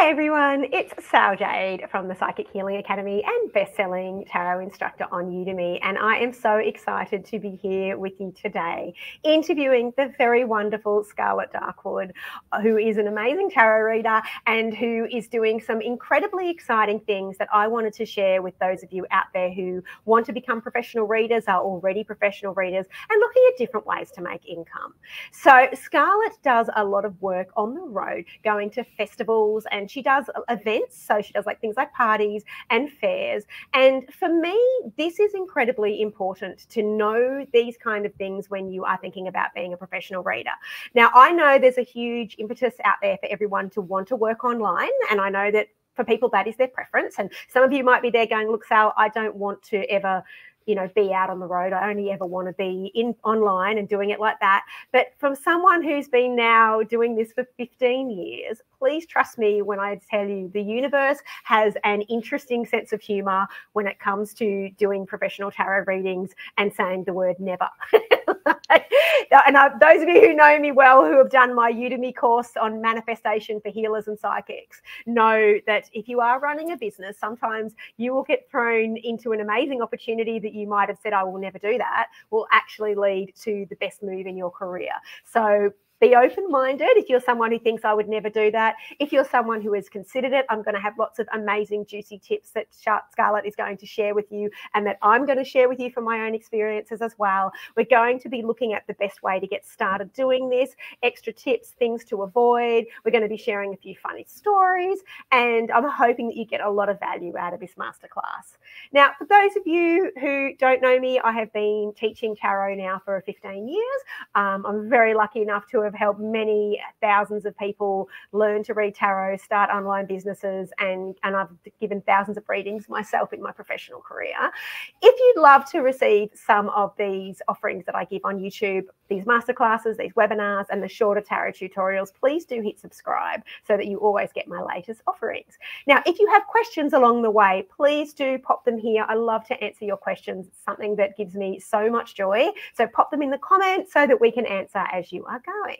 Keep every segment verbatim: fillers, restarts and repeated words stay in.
Hi everyone, it's Sal Jade from the Psychic Healing Academy and best-selling tarot instructor on Udemy, and I am so excited to be here with you today interviewing the very wonderful Scarlett Darkwood, who is an amazing tarot reader and who is doing some incredibly exciting things that I wanted to share with those of you out there who want to become professional readers, are already professional readers, and looking at different ways to make income. So Scarlett does a lot of work on the road, going to festivals and And she does events, so she does like things like parties and fairs. And for me, this is incredibly important to know these kind of things when you are thinking about being a professional reader. Now, I know there's a huge impetus out there for everyone to want to work online, and I know that for people that is their preference. And some of you might be there going, "Look, Sal, I don't want to ever, you know, be out on the road. I only ever want to be in online and doing it like that." But from someone who's been now doing this for fifteen years, please trust me when I tell you the universe has an interesting sense of humor when it comes to doing professional tarot readings and saying the word never. And I, those of you who know me well, who have done my Udemy course on manifestation for healers and psychics, know that if you are running a business, sometimes you will get thrown into an amazing opportunity that you might have said, "I will never do that," will actually lead to the best move in your career. So be open-minded. If you're someone who thinks, "I would never do that," if you're someone who has considered it, I'm going to have lots of amazing, juicy tips that Scarlett is going to share with you and that I'm going to share with you from my own experiences as well. We're going to be looking at the best way to get started doing this, extra tips, things to avoid. We're going to be sharing a few funny stories, and I'm hoping that you get a lot of value out of this masterclass. Now, for those of you who don't know me, I have been teaching tarot now for fifteen years. Um, I'm very lucky enough to have helped many thousands of people learn to read tarot, start online businesses, and, and I've given thousands of readings myself in my professional career. If you'd love to receive some of these offerings that I give on YouTube, these masterclasses, these webinars, and the shorter tarot tutorials, please do hit subscribe so that you always get my latest offerings. Now, if you have questions along the way, please do pop them here. I love to answer your questions. It's something that gives me so much joy. So pop them in the comments so that we can answer as you are going.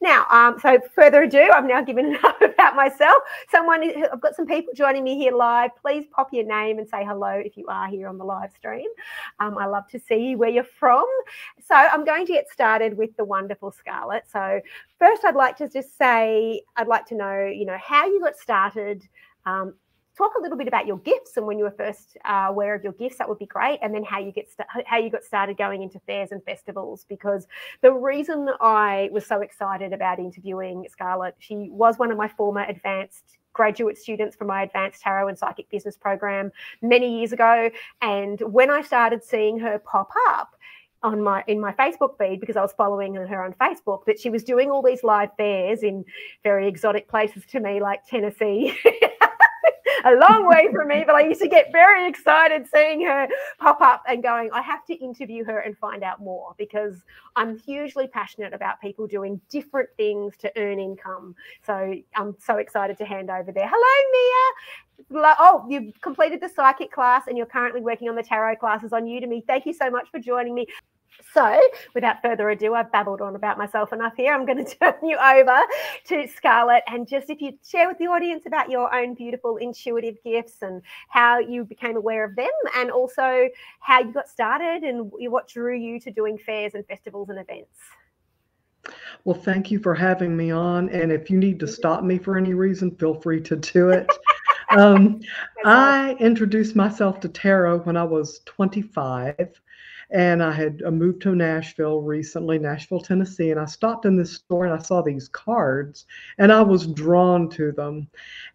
Now, um, so further ado, I've now given enough about myself. Someone, I've got some people joining me here live. Please pop your name and say hello if you are here on the live stream. Um, I love to see where you're from. So I'm going to get started with the wonderful Scarlett. So first, I'd like to just say, I'd like to know, you know, how you got started. Um, talk a little bit about your gifts and when you were first uh, aware of your gifts. That would be great. And then how you get how you got started going into fairs and festivals, because the reason I was so excited about interviewing Scarlett, she was one of my former advanced graduate students from my advanced tarot and psychic business program many years ago. And when I started seeing her pop up on my in my Facebook feed, because I was following her on Facebook, that she was doing all these live fairs in very exotic places to me, like Tennessee. A long way from me, but I used to get very excited seeing her pop up and going, "I have to interview her and find out more," because I'm hugely passionate about people doing different things to earn income. So I'm so excited to hand over there. Hello, Mia. Oh, you've completed the psychic class and you're currently working on the tarot classes on Udemy. Thank you so much for joining me. So without further ado, I've babbled on about myself enough here. I'm going to turn you over to Scarlett, and just if you share with the audience about your own beautiful intuitive gifts and how you became aware of them, and also how you got started and what drew you to doing fairs and festivals and events. Well, thank you for having me on. And if you need to stop me for any reason, feel free to do it. um, I introduced myself to tarot when I was twenty-five. And I had moved to Nashville recently, Nashville, Tennessee, and I stopped in this store and I saw these cards and I was drawn to them.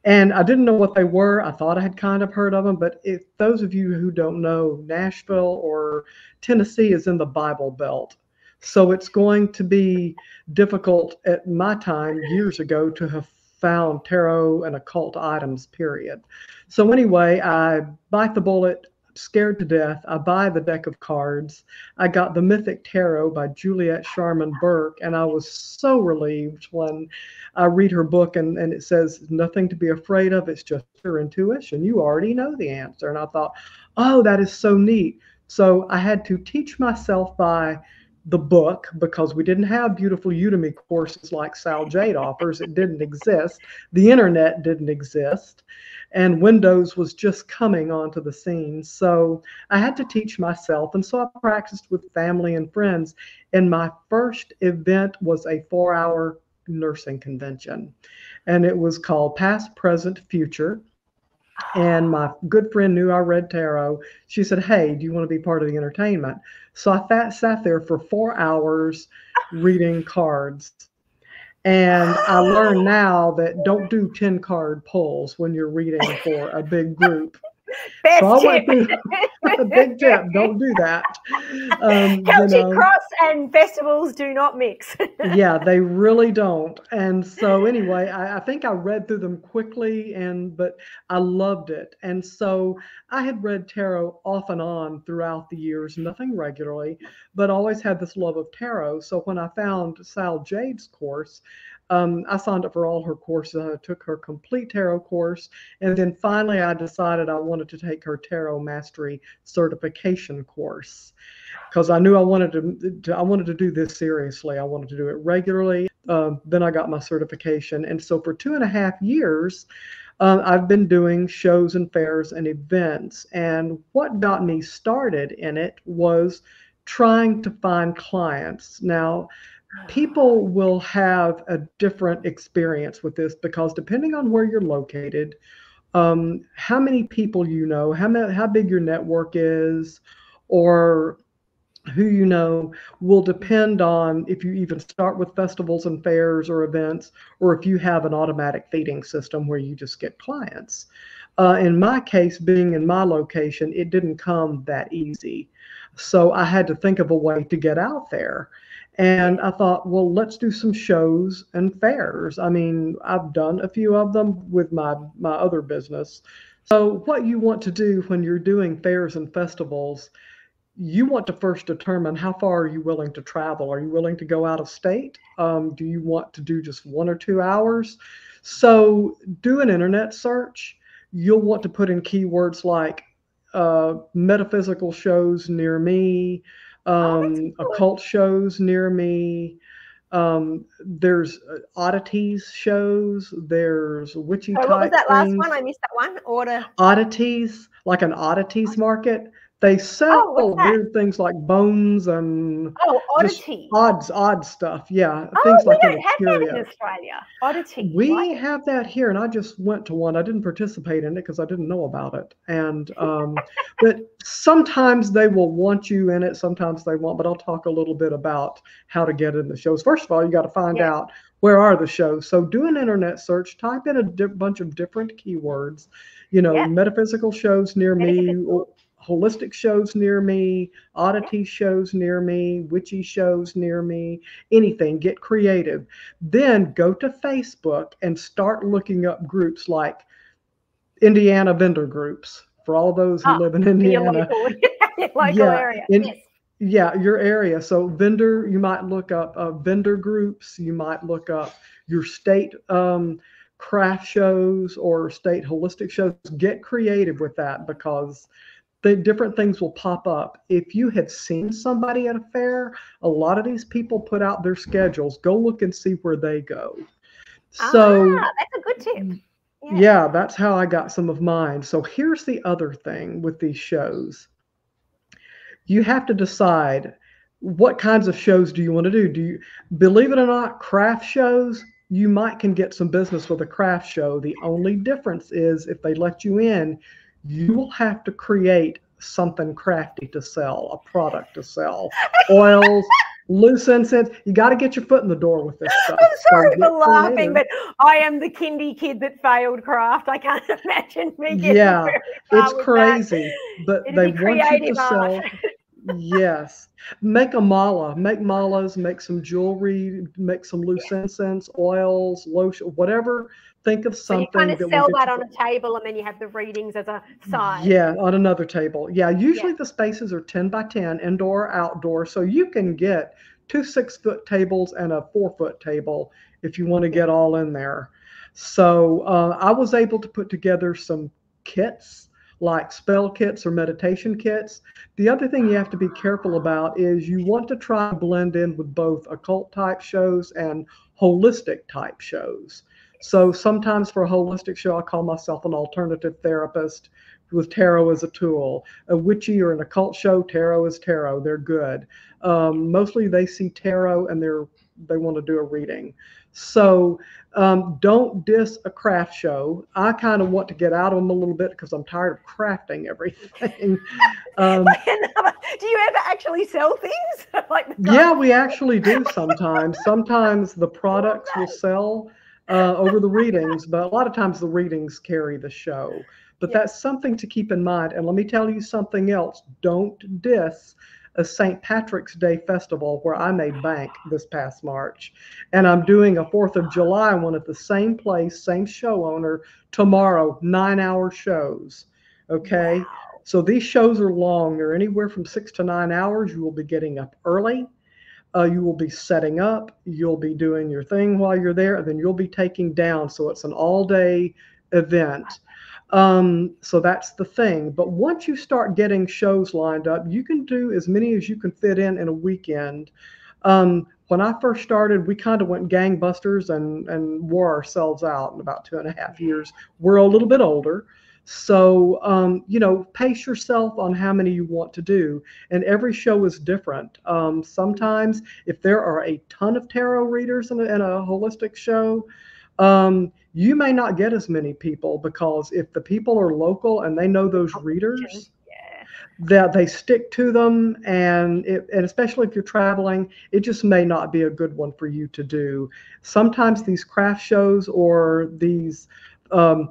And I didn't know what they were. I thought I had kind of heard of them, but if those of you who don't know, Nashville or Tennessee is in the Bible Belt. So it's going to be difficult at my time years ago to have found tarot and occult items, period. So anyway, I bite the bullet. Scared to death, I buy the deck of cards. I got the Mythic Tarot by Juliette Sharman Burke, and I was so relieved when I read her book and, and it says nothing to be afraid of, it's just your intuition. You already know the answer. And I thought, oh, that is so neat. So I had to teach myself by the book, because we didn't have beautiful Udemy courses like Sal Jade offers. It didn't exist. The internet didn't exist. And Windows was just coming onto the scene. So I had to teach myself. And so I practiced with family and friends. And my first event was a four hour nursing convention. And it was called Past, Present, Future. And my good friend knew I read tarot. She said, hey, do you want to be part of the entertainment? So I fat, sat there for four hours reading cards. And I learned now that don't do ten card pulls when you're reading for a big group. Best so tip. A big tip, don't do that. Um, Celtic you know, Cross and festivals do not mix. Yeah, they really don't. And so anyway, I, I think I read through them quickly, and but I loved it. And so I had read tarot off and on throughout the years, nothing regularly, but always had this love of tarot. So when I found Sal Jade's course, Um, I signed up for all her courses. I took her complete tarot course. And then finally, I decided I wanted to take her tarot mastery certification course, because I knew I wanted to, to, I wanted to do this seriously. I wanted to do it regularly. Uh, then I got my certification. And so for two and a half years, uh, I've been doing shows and fairs and events. And what got me started in it was trying to find clients. Now, people will have a different experience with this, because depending on where you're located, um, how many people you know, how, many, how big your network is, or who you know, will depend on if you even start with festivals and fairs or events, or if you have an automatic feeding system where you just get clients. Uh, in my case, being in my location, it didn't come that easy. So I had to think of a way to get out there. And I thought, well, let's do some shows and fairs. I mean, I've done a few of them with my, my other business. So what you want to do when you're doing fairs and festivals, you want to first determine how far are you willing to travel? Are you willing to go out of state? Um, do you want to do just one or two hours? So do an internet search. You'll want to put in keywords like uh, metaphysical shows near me, Um, oh, cool. occult shows near me. Um, there's oddities shows. There's witchy type things. What was that last one? I missed that one. Order. Oddities, like an oddities market. They sell oh, weird things like bones and oh, oddities, odds, odd stuff. Yeah, oh, things we like don't have that in Australia. Oddities. We right? have that here, and I just went to one. I didn't participate in it because I didn't know about it. And um, but sometimes they will want you in it. Sometimes they won't. But I'll talk a little bit about how to get in the shows. First of all, you got to find yeah. out where are the shows. So do an internet search. Type in a bunch of different keywords. You know, yeah. metaphysical shows near metaphysical. me. Or, holistic shows near me, oddity shows near me, witchy shows near me, anything. Get creative. Then go to Facebook and start looking up groups like Indiana vendor groups. For all those who oh, live in Indiana. Your local, your local yeah, area. In, yes. Yeah, your area. So vendor, you might look up uh, vendor groups. You might look up your state um, craft shows or state holistic shows. Get creative with that, because the different things will pop up. If you have seen somebody at a fair, a lot of these people put out their schedules. Go look and see where they go. So ah, that's a good tip. Yeah. yeah, that's how I got some of mine. So here's the other thing with these shows. You have to decide what kinds of shows do you want to do. Do you, believe it or not, craft shows, you might can get some business with a craft show. The only difference is if they let you in, you will have to create something crafty to sell, a product to sell, oils, loose incense. You got to get your foot in the door with this stuff. I'm sorry so for laughing, but I am the kindy kid that failed craft. I can't imagine me getting yeah, very far it's with crazy, that. But It'd they want you to art. sell. Yes. Make a mala. Make malas. Make some jewelry. Make some loose yeah. incense, oils, lotion, whatever. Think of something. So you kind of that sell that on a table, and then you have the readings as a side. Yeah, on another table. Yeah, usually yeah. the spaces are ten by ten, indoor, outdoor. So you can get two six-foot tables and a four-foot table if you want to get all in there. So uh, I was able to put together some kits, like spell kits or meditation kits. The other thing you have to be careful about is you want to try to blend in with both occult type shows and holistic type shows. So sometimes for a holistic show, I call myself an alternative therapist with tarot as a tool. A witchy or an occult show, tarot is tarot. They're good. Um, mostly they see tarot and they're they want to do a reading. So um, don't diss a craft show. I kind of want to get out of them a little bit because I'm tired of crafting everything. Um, do you ever actually sell things? Like yeah, we actually do sometimes. Sometimes the products will sell uh, over the readings, but a lot of times the readings carry the show. But yeah. That's something to keep in mind. And let me tell you something else. Don't diss a Saint Patrick's Day festival where I made bank this past March. And I'm doing a fourth of July one at the same place, same show owner, tomorrow, nine hour shows, okay? Wow. So these shows are long. They're anywhere from six to nine hours. You will be getting up early. Uh, you will be setting up. You'll be doing your thing while you're there, and then you'll be taking down. So it's an all day event. Um, so that's the thing. But once you start getting shows lined up, you can do as many as you can fit in in a weekend. Um, when I first started, we kind of went gangbusters and, and wore ourselves out in about two and a half years. We're a little bit older. So, um, you know, pace yourself on how many you want to do. And every show is different. Um, sometimes if there are a ton of tarot readers in a, in a holistic show, um, you may not get as many people because if the people are local and they know those readers, yeah. that they stick to them. And, it, and especially if you're traveling, it just may not be a good one for you to do. Sometimes these craft shows or these um,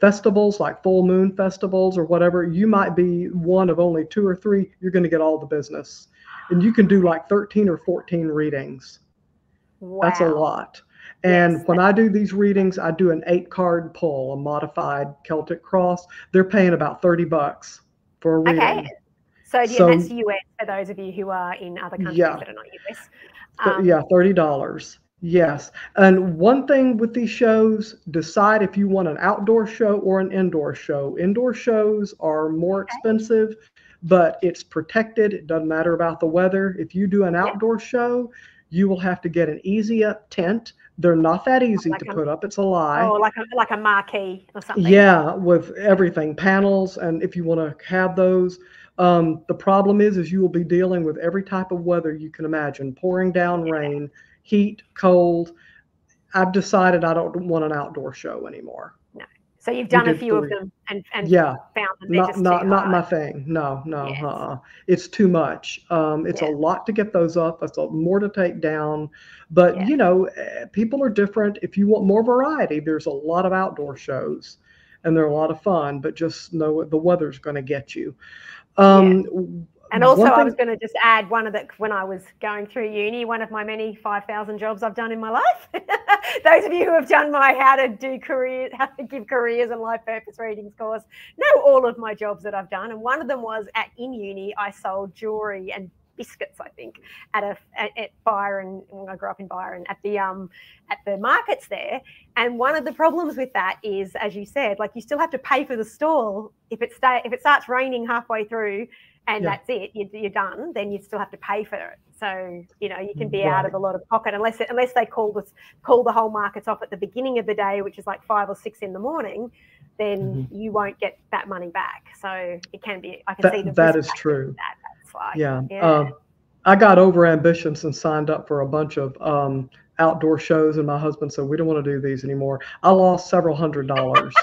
festivals like full moon festivals or whatever, you might be one of only two or three. You're going to get all the business. And you can do like thirteen or fourteen readings. Wow. That's a lot. And yes. When I do these readings, I do an eight card pull, a modified Celtic cross. They're paying about thirty bucks for a reading. Okay. So, yeah, so that's U S for those of you who are in other countries yeah. that are not U S. Um, yeah, thirty dollars. Yes. And one thing with these shows, decide if you want an outdoor show or an indoor show. Indoor shows are more okay. expensive, but it's protected. It doesn't matter about the weather. If you do an outdoor yeah. show, you will have to get an easy up tent. They're not that easy like to a, put up. It's a lie. Oh, like a, like a marquee or something. Yeah, with everything, panels, and if you want to have those. Um, the problem is, is you will be dealing with every type of weather you can imagine, pouring down yeah. rain, heat, cold. I've decided I don't want an outdoor show anymore. No. So you've done a few three. of them and, and yeah. found that they're not, just not, too not my thing. No, no. Yes. Uh-uh. It's too much. Um, it's yeah. a lot to get those up. It's a more to take down. But, yeah. you know, people are different. If you want more variety, there's a lot of outdoor shows and they're a lot of fun. But just know the weather's going to get you. Um, yeah. And also I was going to just add one of the, when I was going through uni, one of my many five thousand jobs I've done in my life, those of you who have done my how to do career, how to give careers and life purpose readings course, know all of my jobs that I've done. And one of them was at in uni, I sold jewelry and biscuits, I think, at a at, at Byron, when I grew up in Byron, at the um at the markets there. And one of the problems with that is, as you said, like you still have to pay for the stall. If it stay if it starts raining halfway through and yeah. that's it, you're, you're done, then you still have to pay for it. So, you know, you can be right. out of a lot of pocket unless it, unless they call this call the whole markets off at the beginning of the day, which is like five or six in the morning, then mm-hmm. you won't get that money back. So it can be, I can that, see the that is true. That. Like, yeah, yeah. Uh, I got over ambitious and signed up for a bunch of um, outdoor shows, and my husband said we don't want to do these anymore. I lost several hundred dollars,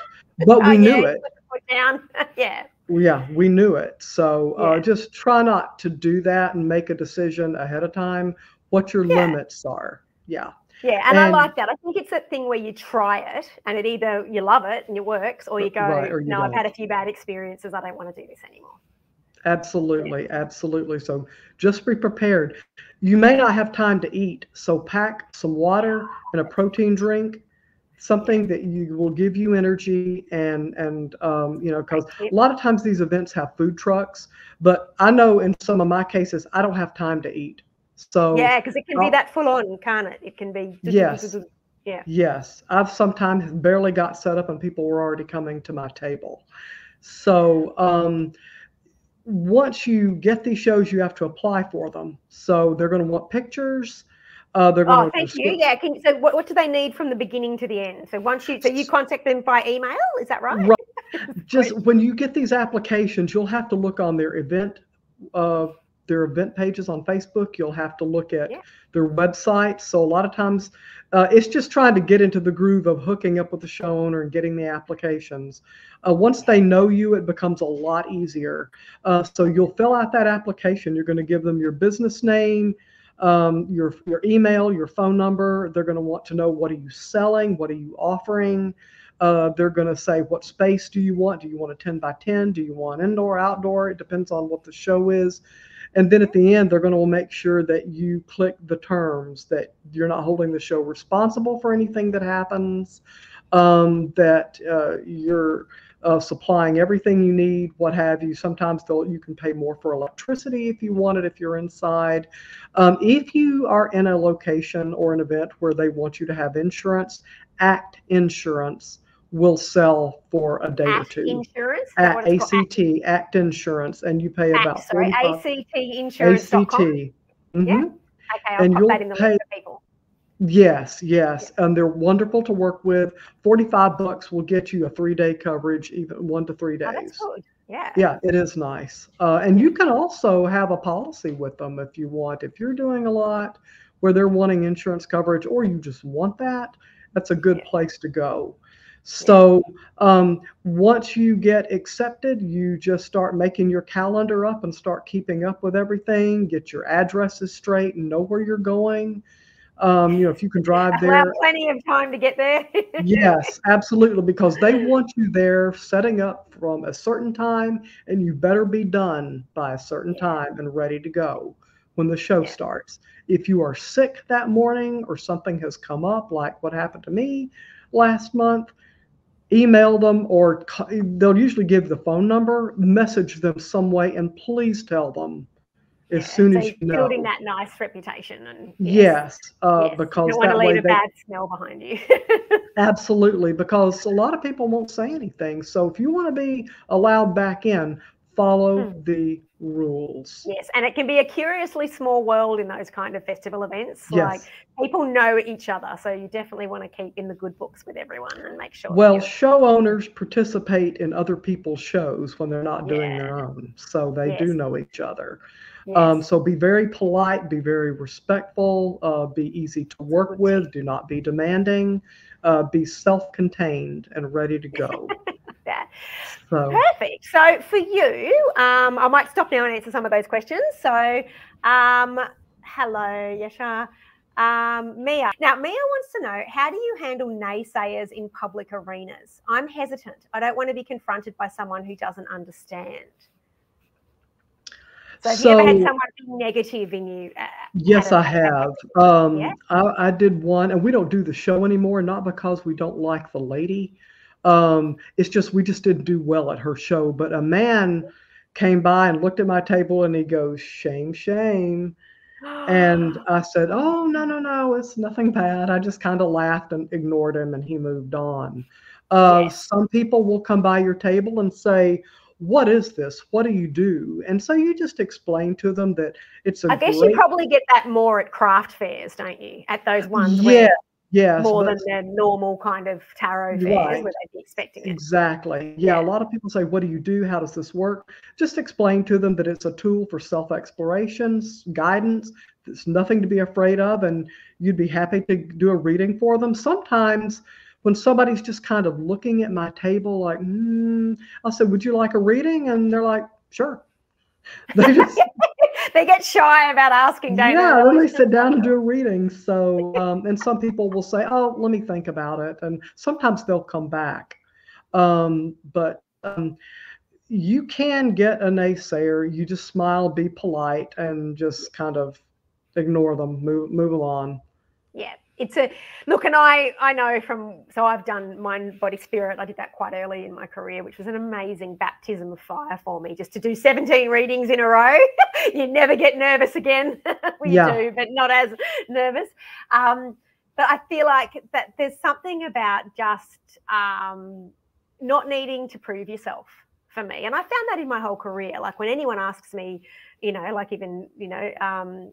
but oh, we yeah, knew it. yeah. Yeah, we knew it. So yeah. uh, just try not to do that and make a decision ahead of time what your yeah. limits are. Yeah. Yeah, and, and I like that. I think it's that thing where you try it and it either you love it and it works, or you go, right, or you no, don't. I've had a few bad experiences. I don't want to do this anymore. Absolutely. Absolutely. So just be prepared. You may not have time to eat. So pack some water and a protein drink, something that you will give you energy and, and um, you know, because a lot of times these events have food trucks, but I know in some of my cases, I don't have time to eat. So yeah, because it can I'll, be that full on, can't it? It can be. Yes. Yeah. Yes. I've sometimes barely got set up and people were already coming to my table. So um, once you get these shows, you have to apply for them. So they're going to want pictures. Uh, they're going oh, to thank you. Yeah. Can you, so what, what do they need from the beginning to the end? So once you, so you contact them by email, is that right? Right. Just when you get these applications, you'll have to look on their event, uh, their event pages on Facebook. You'll have to look at yeah. their website. So a lot of times uh, it's just trying to get into the groove of hooking up with the show owner and getting the applications. Uh, once they know you, it becomes a lot easier. Uh, so you'll fill out that application. You're going to give them your business name, Um, your, your email, your phone number. They're going to want to know, what are you selling? What are you offering? Uh, they're going to say, what space do you want? Do you want a ten by ten? Do you want indoor, outdoor? It depends on what the show is. And then at the end, they're going to make sure that you click the terms, that you're not holding the show responsible for anything that happens, um, that uh, you're uh, supplying everything you need, what have you. Sometimes they'll, you can pay more for electricity if you want it, if you're inside. Um, if you are in a location or an event where they want you to have insurance, A C T Insurance will sell for a day or two. A C T Insurance? At A C T, A C T, A C T Insurance, and you pay about forty-five dollars. Sorry, A C T insurance dot com. Mm-hmm. Yeah? Okay, I'll and pop that in the pay, list for people. Yes, yes, yeah. And they're wonderful to work with. forty-five bucks will get you a three-day coverage, even one to three days. Oh, that's good. Yeah. Yeah, it is nice. Uh, and you can also have a policy with them if you want. If you're doing a lot where they're wanting insurance coverage, or you just want that, that's a good yeah. place to go. So um, once you get accepted, you just start making your calendar up and start keeping up with everything. Get your addresses straight and know where you're going. Um, you know, if you can drive there. Allow plenty of time to get there. Yes, absolutely, because they want you there setting up from a certain time, and you better be done by a certain yeah. time and ready to go when the show yeah. starts. If you are sick that morning or something has come up, like what happened to me last month, email them, or they'll usually give the phone number, message them some way, and please tell them as yeah, soon so as you know. Building that nice reputation. And yes, yes, uh, yes. because you don't want to leave a they, bad smell behind you. Absolutely, because a lot of people won't say anything. So if you want to be allowed back in, follow hmm. the rules. Yes, and it can be a curiously small world in those kind of festival events. Yes. Like people know each other, so you definitely want to keep in the good books with everyone and make sure. Well, show owners participate in other people's shows when they're not doing yeah. their own, so they yes. do know each other. Yes. Um, so be very polite, be very respectful, uh, be easy to work with, do not be demanding, uh, be self-contained and ready to go. That. So. Perfect. So for you, um, I might stop now and answer some of those questions. So, um, hello, Yasha. Um, Mia. Now, Mia wants to know, how do you handle naysayers in public arenas? I'm hesitant. I don't want to be confronted by someone who doesn't understand. So have so, you ever had someone be negative in you? Uh, yes, I have. Um, yeah? I, I did one, and we don't do the show anymore, not because we don't like the lady. Um, it's just, we just didn't do well at her show, but a man came by and looked at my table and he goes, shame, shame. And I said, oh, no, no, no, it's nothing bad. I just kind of laughed and ignored him, and he moved on. Uh, yes. Some people will come by your table and say, what is this? What do you do? And so you just explain to them that it's a I guess great... you probably get that more at craft fairs, don't you? At those ones. Yeah. Where Yes, more than their normal kind of tarot fairs right. where they'd be expecting it. Exactly. Yeah, yeah, a lot of people say, what do you do? How does this work? Just explain to them that it's a tool for self-exploration, guidance. There's nothing to be afraid of, and you'd be happy to do a reading for them. Sometimes when somebody's just kind of looking at my table like, hmm, I'll say, would you like a reading? And they're like, sure. They just... They get shy about asking, don't they? Yeah, then they sit down and do a reading. So, um, and some people will say, oh, let me think about it. And sometimes they'll come back. Um, but um, you can get a naysayer. You just smile, be polite, and just kind of ignore them, move, move along. Yeah. It's a look, and I I know from so I've done Mind, Body, Spirit. I did that quite early in my career, which was an amazing baptism of fire for me. Just to do seventeen readings in a row, you never get nervous again. We yeah. do, but not as nervous. Um, but I feel like that there's something about just um, not needing to prove yourself. for me. And I found that in my whole career. Like when anyone asks me, you know, like even, you know, um,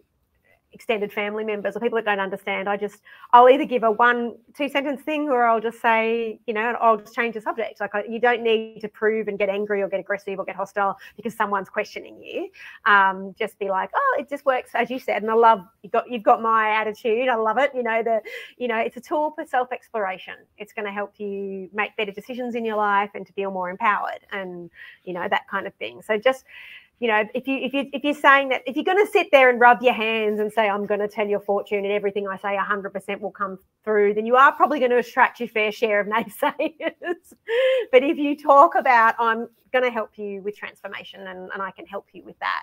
extended family members or people that don't understand, I just, I'll either give a one, two sentence thing, or I'll just say, you know, I'll just change the subject. Like I, you don't need to prove and get angry or get aggressive or get hostile because someone's questioning you. Um, just be like, oh, it just works as you said. And I love, you've got, you've got my attitude. I love it. You know, the, you know, it's a tool for self-exploration. It's going to help you make better decisions in your life and to feel more empowered and, you know, that kind of thing. So just, you know, if you if you if you're saying that, if you're going to sit there and rub your hands and say I'm going to tell your fortune and everything I say one hundred percent will come through, then you are probably going to attract your fair share of naysayers. But if you talk about I'm going to help you with transformation and, and I can help you with that,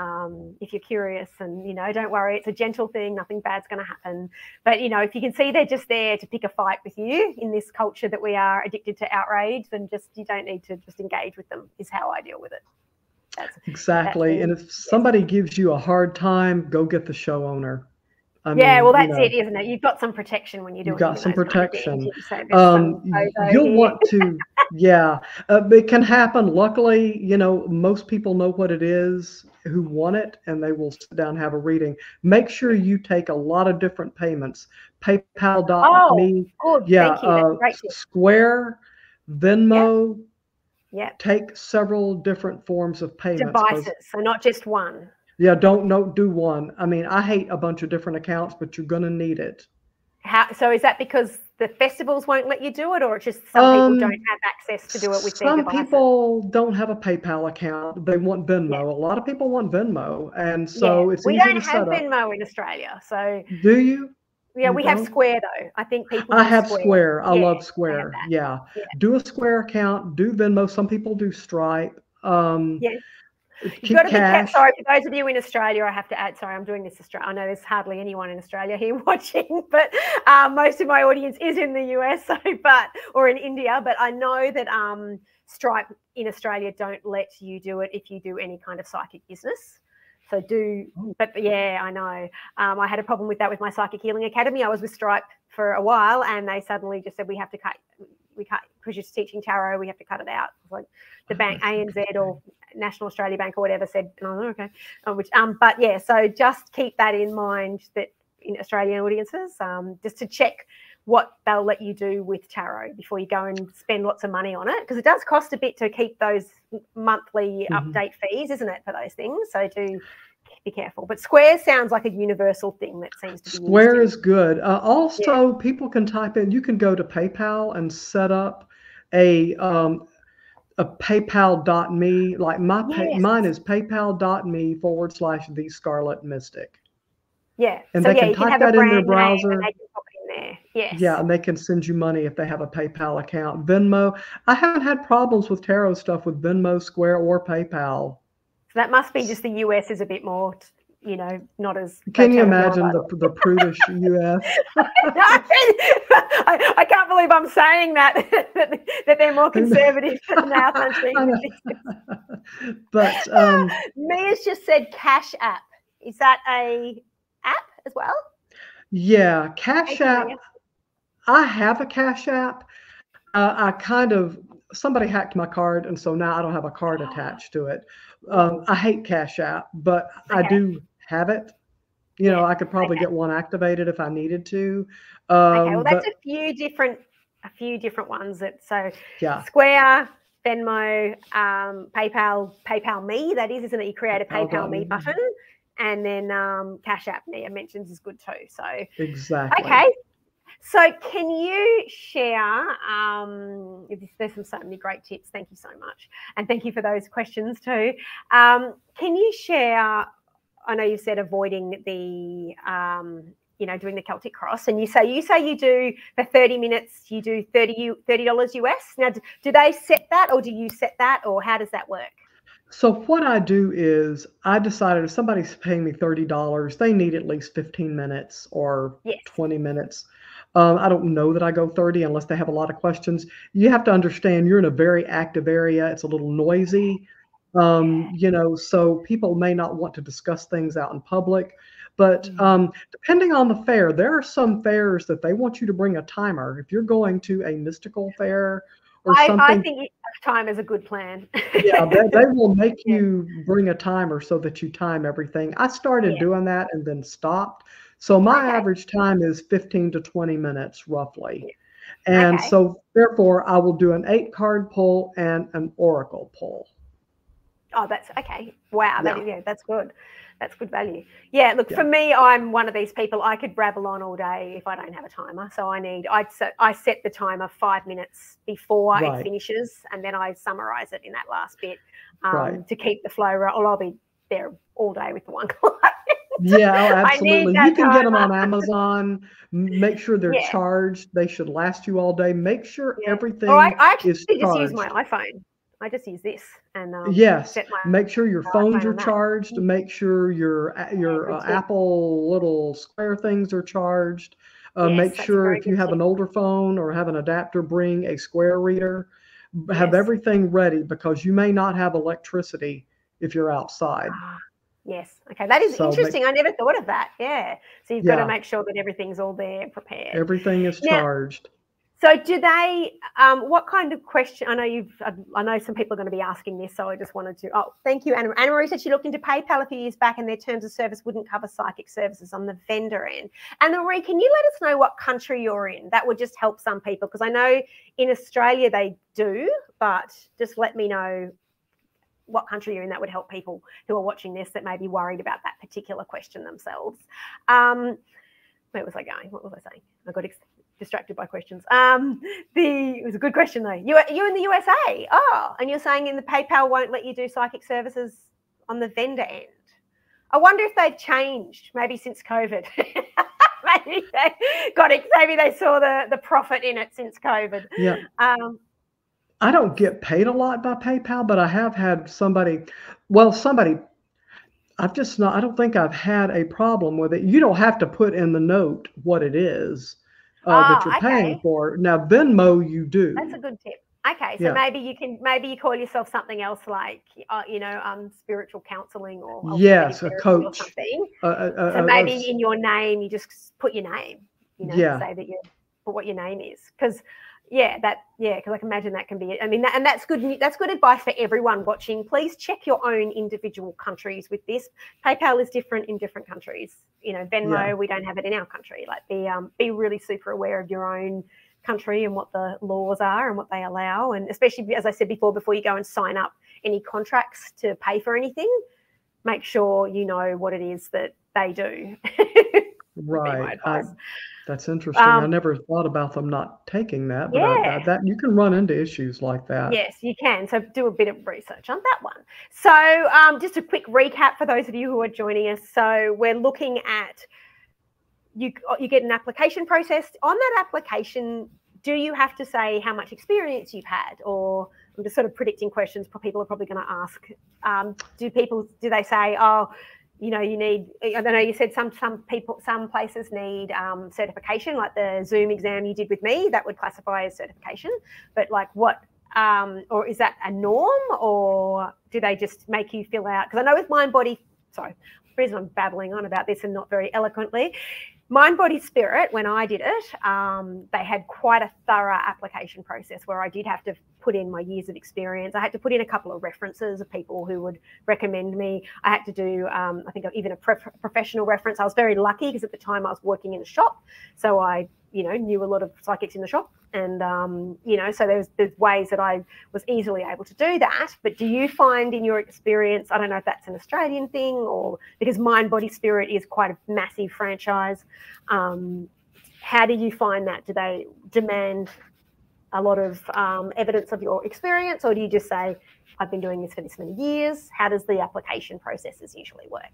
um, if you're curious and you know, don't worry, it's a gentle thing, nothing bad's going to happen. But you know, if you can see they're just there to pick a fight with you in this culture that we are addicted to outrage, then just you don't need to just engage with them. Is how I deal with it. That's, exactly. That's, and if somebody yeah. gives you a hard time, go get the show owner. I yeah, mean, well, that's you know, it, isn't it? You've got some protection when you do it. You've got some protection. Kind of um, you'll want to, yeah. Uh, it can happen. Luckily, you know, most people know what it is who want it, and they will sit down and have a reading. Make sure you take a lot of different payments. PayPal dot me. Oh, good. Yeah, Thank you. Uh, right. Square, Venmo. Yeah. Yep. Take several different forms of payments. Devices, so not just one. Yeah, don't no, do one. I mean, I hate a bunch of different accounts, but you're going to need it. How, so is that because the festivals won't let you do it, or it's just some um, people don't have access to do it with their devices? Some people don't have a PayPal account. They want Venmo. Yeah. A lot of people want Venmo, and so yeah. it's We don't have Venmo in Australia. So do you? Yeah, we have Square though. I think people. I have Square. I love Square. Yeah. Do a Square account. Do Venmo. Some people do Stripe. Um, yeah. You've got to be careful. Sorry, for those of you in Australia, I have to add. Sorry, I'm doing this. I know there's hardly anyone in Australia here watching, but uh, most of my audience is in the U S. So, but or in India. But I know that um, Stripe in Australia don't let you do it if you do any kind of psychic business. So do, but yeah, I know. Um, I had a problem with that with my Psychic Healing Academy. I was with Stripe for a while and they suddenly just said, we have to cut, we cut, because you're teaching tarot, we have to cut it out. Like the bank, A N Z or National Australia Bank or whatever said, oh, okay. Um, which, um, but yeah, so just keep that in mind that in Australian audiences, um, just to check what they'll let you do with tarot before you go and spend lots of money on it, because it does cost a bit to keep those monthly mm-hmm. update fees, isn't it, for those things? So do be careful. But Square sounds like a universal thing that seems to be Square used is good. Uh, also, yeah. people can type in, you can go to PayPal and set up a um, a PayPal dot me, like my yes. pay, mine is PayPal dot me forward slash the Scarlet Mystic. Yeah. And so they yeah, can type that in their browser. There. Yes. Yeah, and they can send you money if they have a PayPal account. Venmo. I haven't had problems with tarot stuff with Venmo, Square, or PayPal. So that must be just the U S is a bit more, you know, not as. Can you imagine the, the prudish U S? I, I can't believe I'm saying that, that, that they're more conservative than our country. But um, Mia's just said Cash App. Is that a app as well? Yeah, Cash App. I have a Cash App. Uh, I kind of, somebody hacked my card, and so now I don't have a card oh. attached to it. Um, I hate Cash App, but okay. I do have it. You yeah. know, I could probably okay. get one activated if I needed to. Um, okay, well, that's but, a few different, a few different ones. That so yeah. Square, Venmo, um, PayPal, PayPal Me. That is, isn't it? You create a PayPal Me button. And then um, Cash App, Nia mentions, is good too. So exactly. Okay. So can you share? Um, there's some so many great tips. Thank you so much, and thank you for those questions too. Um, can you share? I know you said avoiding the, um, you know, doing the Celtic cross, and you say you say you do for thirty minutes. You do thirty dollars U S. Now, do, do they set that, or do you set that, or how does that work? So what I do is I decided if somebody's paying me thirty dollars, they need at least fifteen minutes or yes. twenty minutes. Um, I don't know that I go thirty unless they have a lot of questions. You have to understand you're in a very active area. It's a little noisy, um, you know, so people may not want to discuss things out in public. But um, depending on the fair, there are some fairs that they want you to bring a timer. If you're going to a mystical fair or something. I, I think time is a good plan. Yeah, they, they will make yeah. you bring a timer so that you time everything. I started yeah. doing that and then stopped. So my okay. average time is fifteen to twenty minutes roughly. Yeah. And okay. so therefore I will do an eight card pull and an oracle pull. Oh, that's okay. Wow. Yeah. That, yeah, that's good. That's good value. Yeah. Look, yeah. for me, I'm one of these people. I could brabble on all day if I don't have a timer. So I need, I set, I set the timer five minutes before right. it finishes, and then I summarize it in that last bit um, right. to keep the flow right. Well, I'll be there all day with the one client. Yeah, absolutely. You can get them on Amazon. Make sure they're yeah. charged. They should last you all day. Make sure yeah. everything oh, I, I actually is charged. Just use my iPhone. I just use this and um, yes. set my, make sure your phones are charged. Make sure your your uh, Apple little Square things are charged. Uh, yes, make sure if you have an older phone or have an adapter, bring a Square reader. Have yes. everything ready, because you may not have electricity if you're outside. Yes. Okay. That is so interesting. Make, I never thought of that. Yeah. So you've yeah. got to make sure that everything's all there prepared. Everything is now, charged. So do they, um, what kind of question, I know you've, I know some people are going to be asking this, so I just wanted to, oh, thank you, Anna. Anna Marie said she looked into PayPal a few years back and their terms of service wouldn't cover psychic services on the vendor end. Anna Marie, can you let us know what country you're in? That would just help some people, because I know in Australia they do, but just let me know what country you're in. That would help people who are watching this that may be worried about that particular question themselves. Um, where was I going? What was I saying? I got distracted by questions. Um, the, it was a good question though. You, you're in the U S A. Oh, and you're saying in the PayPal won't let you do psychic services on the vendor end. I wonder if they've changed maybe since COVID. Maybe they got it. Maybe they saw the, the profit in it since COVID. Yeah. Um, I don't get paid a lot by PayPal, but I have had somebody, well, somebody, I've just not, I don't think I've had a problem with it. You don't have to put in the note what it is uh, oh, that you're okay. paying for. Now, Venmo, you do. That's a good tip. Okay. So yeah. maybe you can, maybe you call yourself something else like, uh, you know, um, spiritual counseling or. Yes, a coach. Or something. Uh, uh, so uh, maybe uh, in your name, you just put your name, you know, yeah. say that you, for what your name is. Because. Yeah, that yeah, because I can imagine that can be. I mean, that, and that's good. That's good advice for everyone watching. Please check your own individual countries with this. PayPal is different in different countries. You know, Venmo, yeah. we don't have it in our country. Like, be um, be really super aware of your own country and what the laws are and what they allow. And especially, as I said before, before you go and sign up any contracts to pay for anything, make sure you know what it is that they do. Right. I, that's interesting. Um, I never thought about them not taking that, but yeah. I, I, that you can run into issues like that. Yes, you can. So do a bit of research on that one. So um, just a quick recap for those of you who are joining us. So we're looking at, you, you get an application process. On that application, do you have to say how much experience you've had? Or I'm just sort of predicting questions people are probably going to ask. Um, do people, do they say, oh, you know, you need, I don't know, you said some some people, some places need um, certification, like the Zoom exam you did with me, that would classify as certification. But like what, um, or is that a norm, or do they just make you fill out? Because I know with Mind Body, sorry, the reason I'm babbling on about this and not very eloquently, Mind Body Spirit, when I did it, um, they had quite a thorough application process where I did have to put in my years of experience. I had to put in a couple of references of people who would recommend me. I had to do, um, I think, even a professional reference. I was very lucky because at the time I was working in a shop, so I, you know, knew a lot of psychics in the shop, and um, you know, so there's there's ways that I was easily able to do that. But do you find in your experience, I don't know if that's an Australian thing or because Mind Body Spirit is quite a massive franchise. Um, how do you find that? Do they demand a lot of um, evidence of your experience, or do you just say, I've been doing this for this many years? How does the application processes usually work?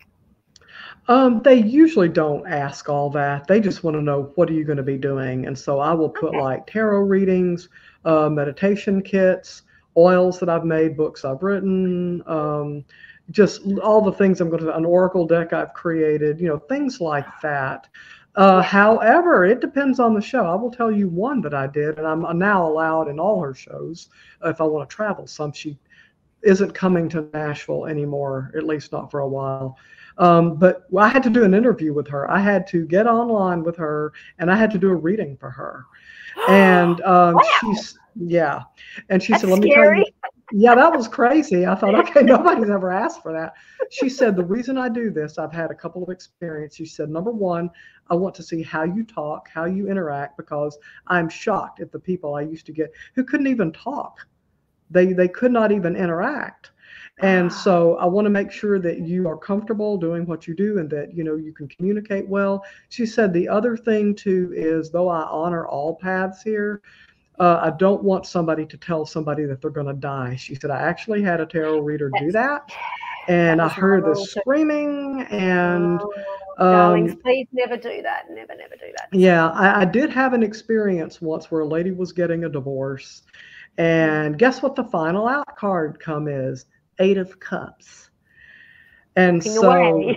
Um, they usually don't ask all that. They just want to know, what are you going to be doing? And so I will put okay. like tarot readings, uh, meditation kits, oils that I've made, books I've written, um, just all the things I'm going to, an oracle deck I've created, you know, things like that. Uh, however, it depends on the show. I will tell you one that I did, and I'm now allowed in all her shows. If I want to travel some, she isn't coming to Nashville anymore, at least not for a while. Um, but I had to do an interview with her. I had to get online with her, and I had to do a reading for her. And um, wow. she's, Yeah. And she That's said, let scary. me tell you. Yeah, that was crazy. I thought, okay, nobody's ever asked for that. She said, the reason I do this, I've had a couple of experiences. She said, number one, I want to see how you talk, how you interact, because I'm shocked at the people I used to get who couldn't even talk. They, they could not even interact. And so I want to make sure that you are comfortable doing what you do and that, you know, you can communicate well. She said the other thing, too, is though I honor all paths here, uh, I don't want somebody to tell somebody that they're going to die. She said, I actually had a tarot reader do that. And that I heard the screaming and. Um, Darlings, please never do that. Never, never do that. Yeah, I, I did have an experience once where a lady was getting a divorce. And guess what the final out card come is? Eight of Cups. And so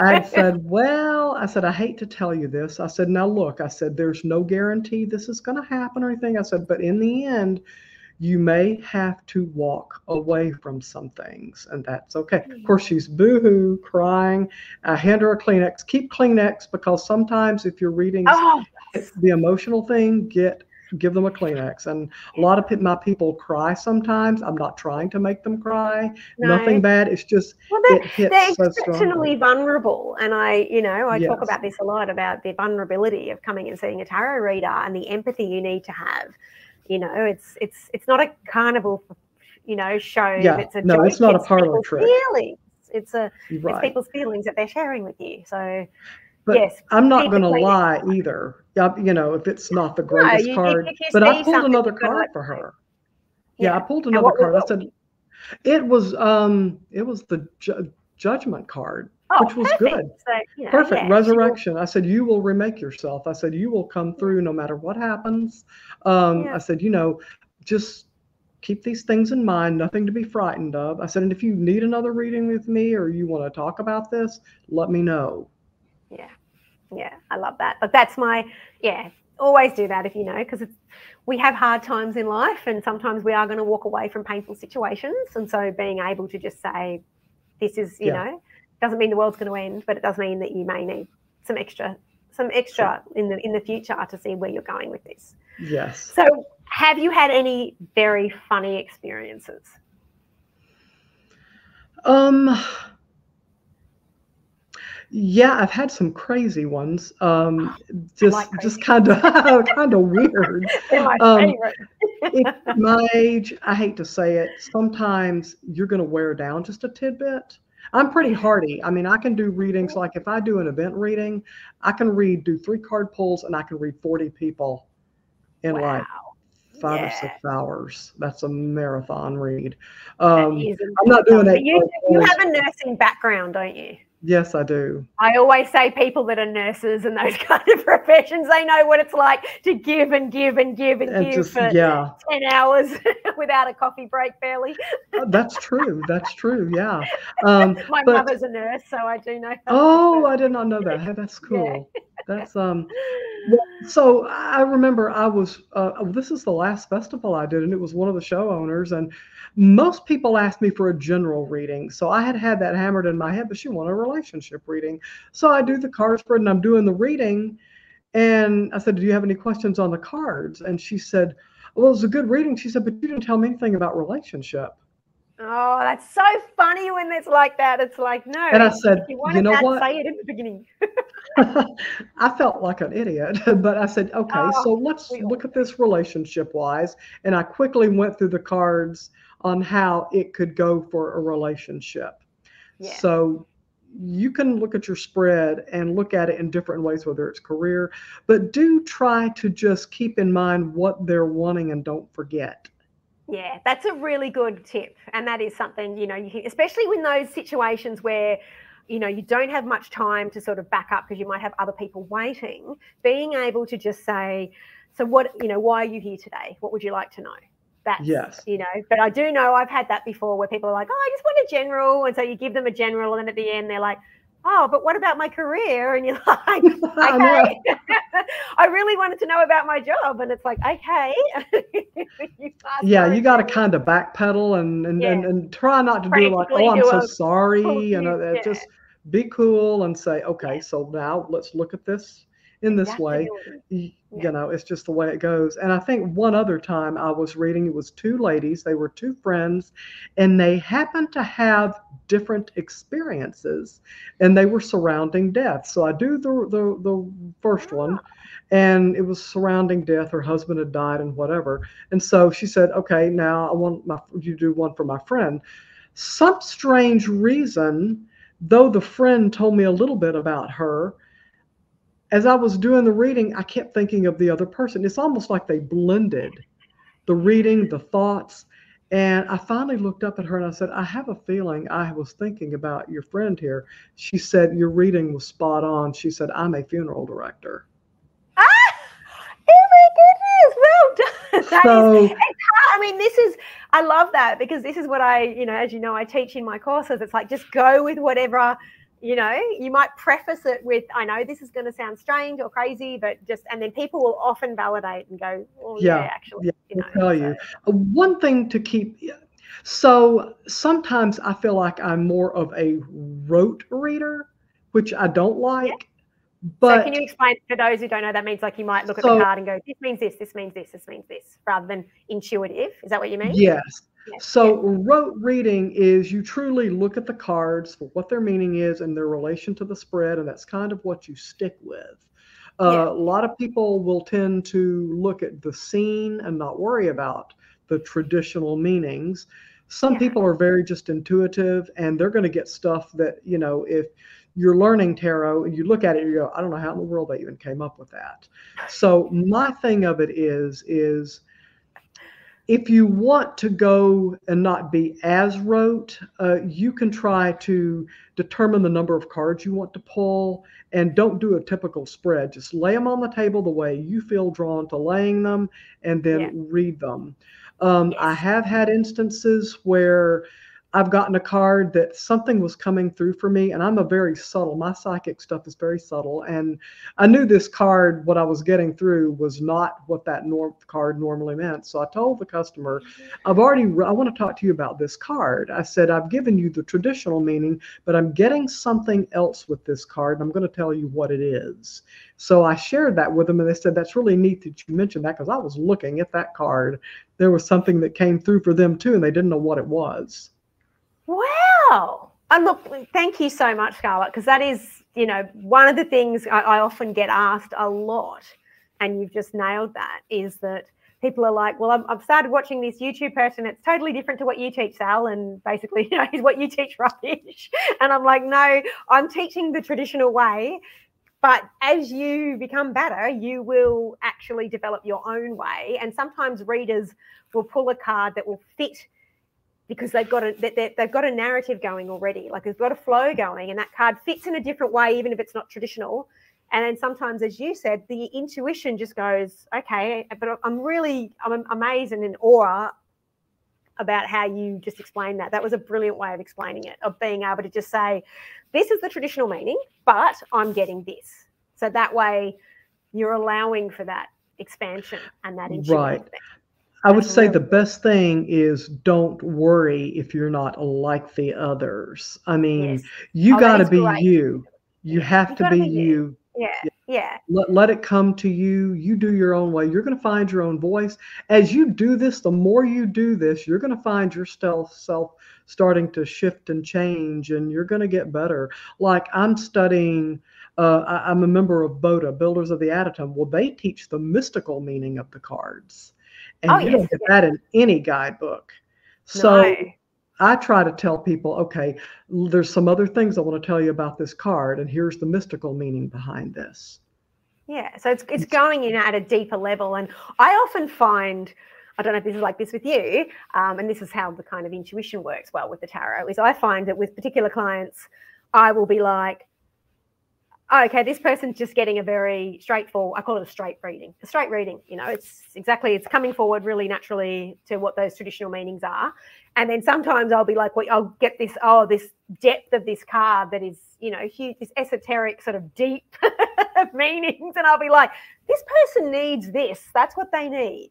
I said, well, I said, I hate to tell you this. I said, now look, I said, there's no guarantee this is going to happen or anything. I said, but in the end, you may have to walk away from some things, and that's okay. Mm-hmm. Of course, she's boohoo, crying. I hand her a Kleenex. Keep Kleenex, because sometimes if you're reading oh. the emotional thing, get give them a Kleenex. And a lot of my people cry sometimes. I'm not trying to make them cry. No. Nothing bad. It's just well, they're, it hits they're so exceptionally strongly. vulnerable. And I, you know, I yes. talk about this a lot, about the vulnerability of coming and seeing a tarot reader and the empathy you need to have. You know, it's it's it's not a carnival, you know, show. Yeah. It's a no, joke. It's not it's a parlor trick. Feelings. It's a right. it's people's feelings that they're sharing with you. So. But yes, I'm not going to lie either, you know, if it's not the greatest no, you, card. You but I pulled another card for her. Yeah. yeah, I pulled another card. I said, it was um, it was the ju judgment card, oh, which was perfect. good. So, you know, perfect. Yeah, Resurrection. Will... I said, you will remake yourself. I said, you will come through no matter what happens. Um, yeah. I said, you know, just keep these things in mind, nothing to be frightened of. I said, and if you need another reading with me or you want to talk about this, let me know. Yeah. Yeah. I love that. But that's my, yeah, always do that if you know, because we have hard times in life and sometimes we are going to walk away from painful situations. And so being able to just say, this is, you yeah. know, doesn't mean the world's going to end, but it does mean that you may need some extra, some extra sure. in the, in the future to see where you're going with this. Yes. So have you had any very funny experiences? Um, Yeah, I've had some crazy ones. Um, just, like crazy. just kind of, kind of weird. They're my um, favorite. At my age, I hate to say it. Sometimes you're going to wear down just a tidbit. I'm pretty hardy. I mean, I can do readings. Like if I do an event reading, I can read, do three card pulls, and I can read forty people in wow. like five yeah. or six hours. That's a marathon read. Um, I'm not doing that. You, you have a nursing background, don't you? Yes, I do. I always say people that are nurses and those kind of professions, they know what it's like to give and give and give and, and give just, for yeah. ten hours without a coffee break, barely. That's true. That's true. Yeah. Um, My but, mother's a nurse, so I do know. Oh, I did not know that. Hey, that's cool. Yeah. That's um. So I remember I was. Uh, this is the last festival I did, and it was one of the show owners. And most people asked me for a general reading, so I had had that hammered in my head. But she wanted a relationship reading, so I do the card spread, and I'm doing the reading. And I said, "Do you have any questions on the cards?" And she said, "Well, it was a good reading." She said, "But you didn't tell me anything about relationship." Oh, that's so funny when it's like that. It's like, no. And I said, if you, wanted you know that, what? Say it in the beginning. I felt like an idiot, but I said, okay, oh, so let's real. look at this relationship-wise. And I quickly went through the cards on how it could go for a relationship. Yeah. So you can look at your spread and look at it in different ways, whether it's career, but do try to just keep in mind what they're wanting and don't forget. Yeah, that's a really good tip. And that is something, you know, you can, especially when those situations where, you know, you don't have much time to sort of back up because you might have other people waiting, being able to just say, so what, you know, why are you here today? What would you like to know? That's, yes. you know, but I do know I've had that before where people are like, oh, I just want a general. And so you give them a general and then at the end they're like, oh, but what about my career? And you're like, okay, I really wanted to know about my job. And it's like, okay. you yeah, you got to kind of backpedal and and, yeah. and and try not to Practically do like, oh, I'm so a, sorry. You know, yeah. just be cool and say, okay, so now let's look at this in this Absolutely. way. You yeah. know, it's just the way it goes. And I think one other time I was reading, it was two ladies, they were two friends, and they happened to have different experiences, and they were surrounding death. So I do the the, the first yeah. one, and it was surrounding death. Her husband had died and whatever. And so she said, okay, now I want my, you do one for my friend. Some strange reason, though the friend told me a little bit about her, as I was doing the reading, I kept thinking of the other person. It's almost like they blended the reading, the thoughts. And I finally looked up at her and I said, I have a feeling I was thinking about your friend here. She said, your reading was spot on. She said, I'm a funeral director. Ah! Oh my goodness. Well done. That so, is, it's hard. I mean, this is, I love that, because this is what I, you know, as you know, I teach in my courses. It's like, just go with whatever. You know, you might preface it with, I know this is going to sound strange or crazy, but just, and then people will often validate and go, oh, yeah, yeah actually. Yeah, you know, tell so. you. One thing to keep, so sometimes I feel like I'm more of a rote reader, which I don't like. Yeah. But so can you explain, for those who don't know, that means like you might look so, at the card and go, this means this, this means this, this means this, rather than intuitive. Is that what you mean? Yes. So rote reading is you truly look at the cards for what their meaning is and their relation to the spread, and that's kind of what you stick with. Uh, yeah. A lot of people will tend to look at the scene and not worry about the traditional meanings. Some yeah. people are very just intuitive, and they're going to get stuff that, you know, if you're learning tarot and you look at it and you go, I don't know how in the world they even came up with that. So my thing of it is, is if you want to go and not be as rote, uh, you can try to determine the number of cards you want to pull, and don't do a typical spread. Just lay them on the table the way you feel drawn to laying them, and then yeah. read them. Um, yes. I have had instances where I've gotten a card that something was coming through for me, and I'm a very subtle, my psychic stuff is very subtle, and I knew this card, what I was getting through was not what that norm card normally meant. So I told the customer, I've already, I want to talk to you about this card. I said, I've given you the traditional meaning, but I'm getting something else with this card, and I'm going to tell you what it is. So I shared that with them, and they said, that's really neat that you mentioned that, because I was looking at that card. There was something that came through for them too, and they didn't know what it was. Wow. And look, thank you so much, Scarlett, because that is, you know, one of the things I, I often get asked a lot, and you've just nailed that, is that people are like, well, I've, I've started watching this YouTube person. It's totally different to what you teach, Sal, and basically, you know, is what you teach rubbish. And I'm like, no, I'm teaching the traditional way. But as you become better, you will actually develop your own way. And sometimes readers will pull a card that will fit, because they've got a they've got a narrative going already, like they've got a flow going, and that card fits in a different way, even if it's not traditional. And then sometimes, as you said, the intuition just goes, okay. But I'm really I'm amazed and in awe about how you just explained that. That was a brilliant way of explaining it, of being able to just say, this is the traditional meaning, but I'm getting this. So that way, you're allowing for that expansion and that intuition. Right. I would say the best thing is, don't worry if you're not like the others. I mean, yes. you oh, got to be great. you. You have you to be, be you. you. Yeah. yeah. yeah. Let, let it come to you. You do your own way. You're going to find your own voice. As you do this, the more you do this, you're going to find yourself self starting to shift and change, and you're going to get better. Like I'm studying, uh, I, I'm a member of BODA, Builders of the Adytum. Well, they teach the mystical meaning of the cards. And oh, you yes, don't get yes. that in any guidebook. So no. I try to tell people, okay, there's some other things I want to tell you about this card, and here's the mystical meaning behind this. Yeah, so it's, it's going in at a deeper level. And I often find, I don't know if this is like this with you, um, and this is how the kind of intuition works well with the tarot, is I find that with particular clients, I will be like, okay, this person's just getting a very straightforward, I call it a straight reading, a straight reading, you know, it's exactly, it's coming forward really naturally to what those traditional meanings are. And then sometimes I'll be like, well, I'll get this, oh, this depth of this card that is, you know, huge, this esoteric sort of deep meanings. And I'll be like, this person needs this. That's what they need.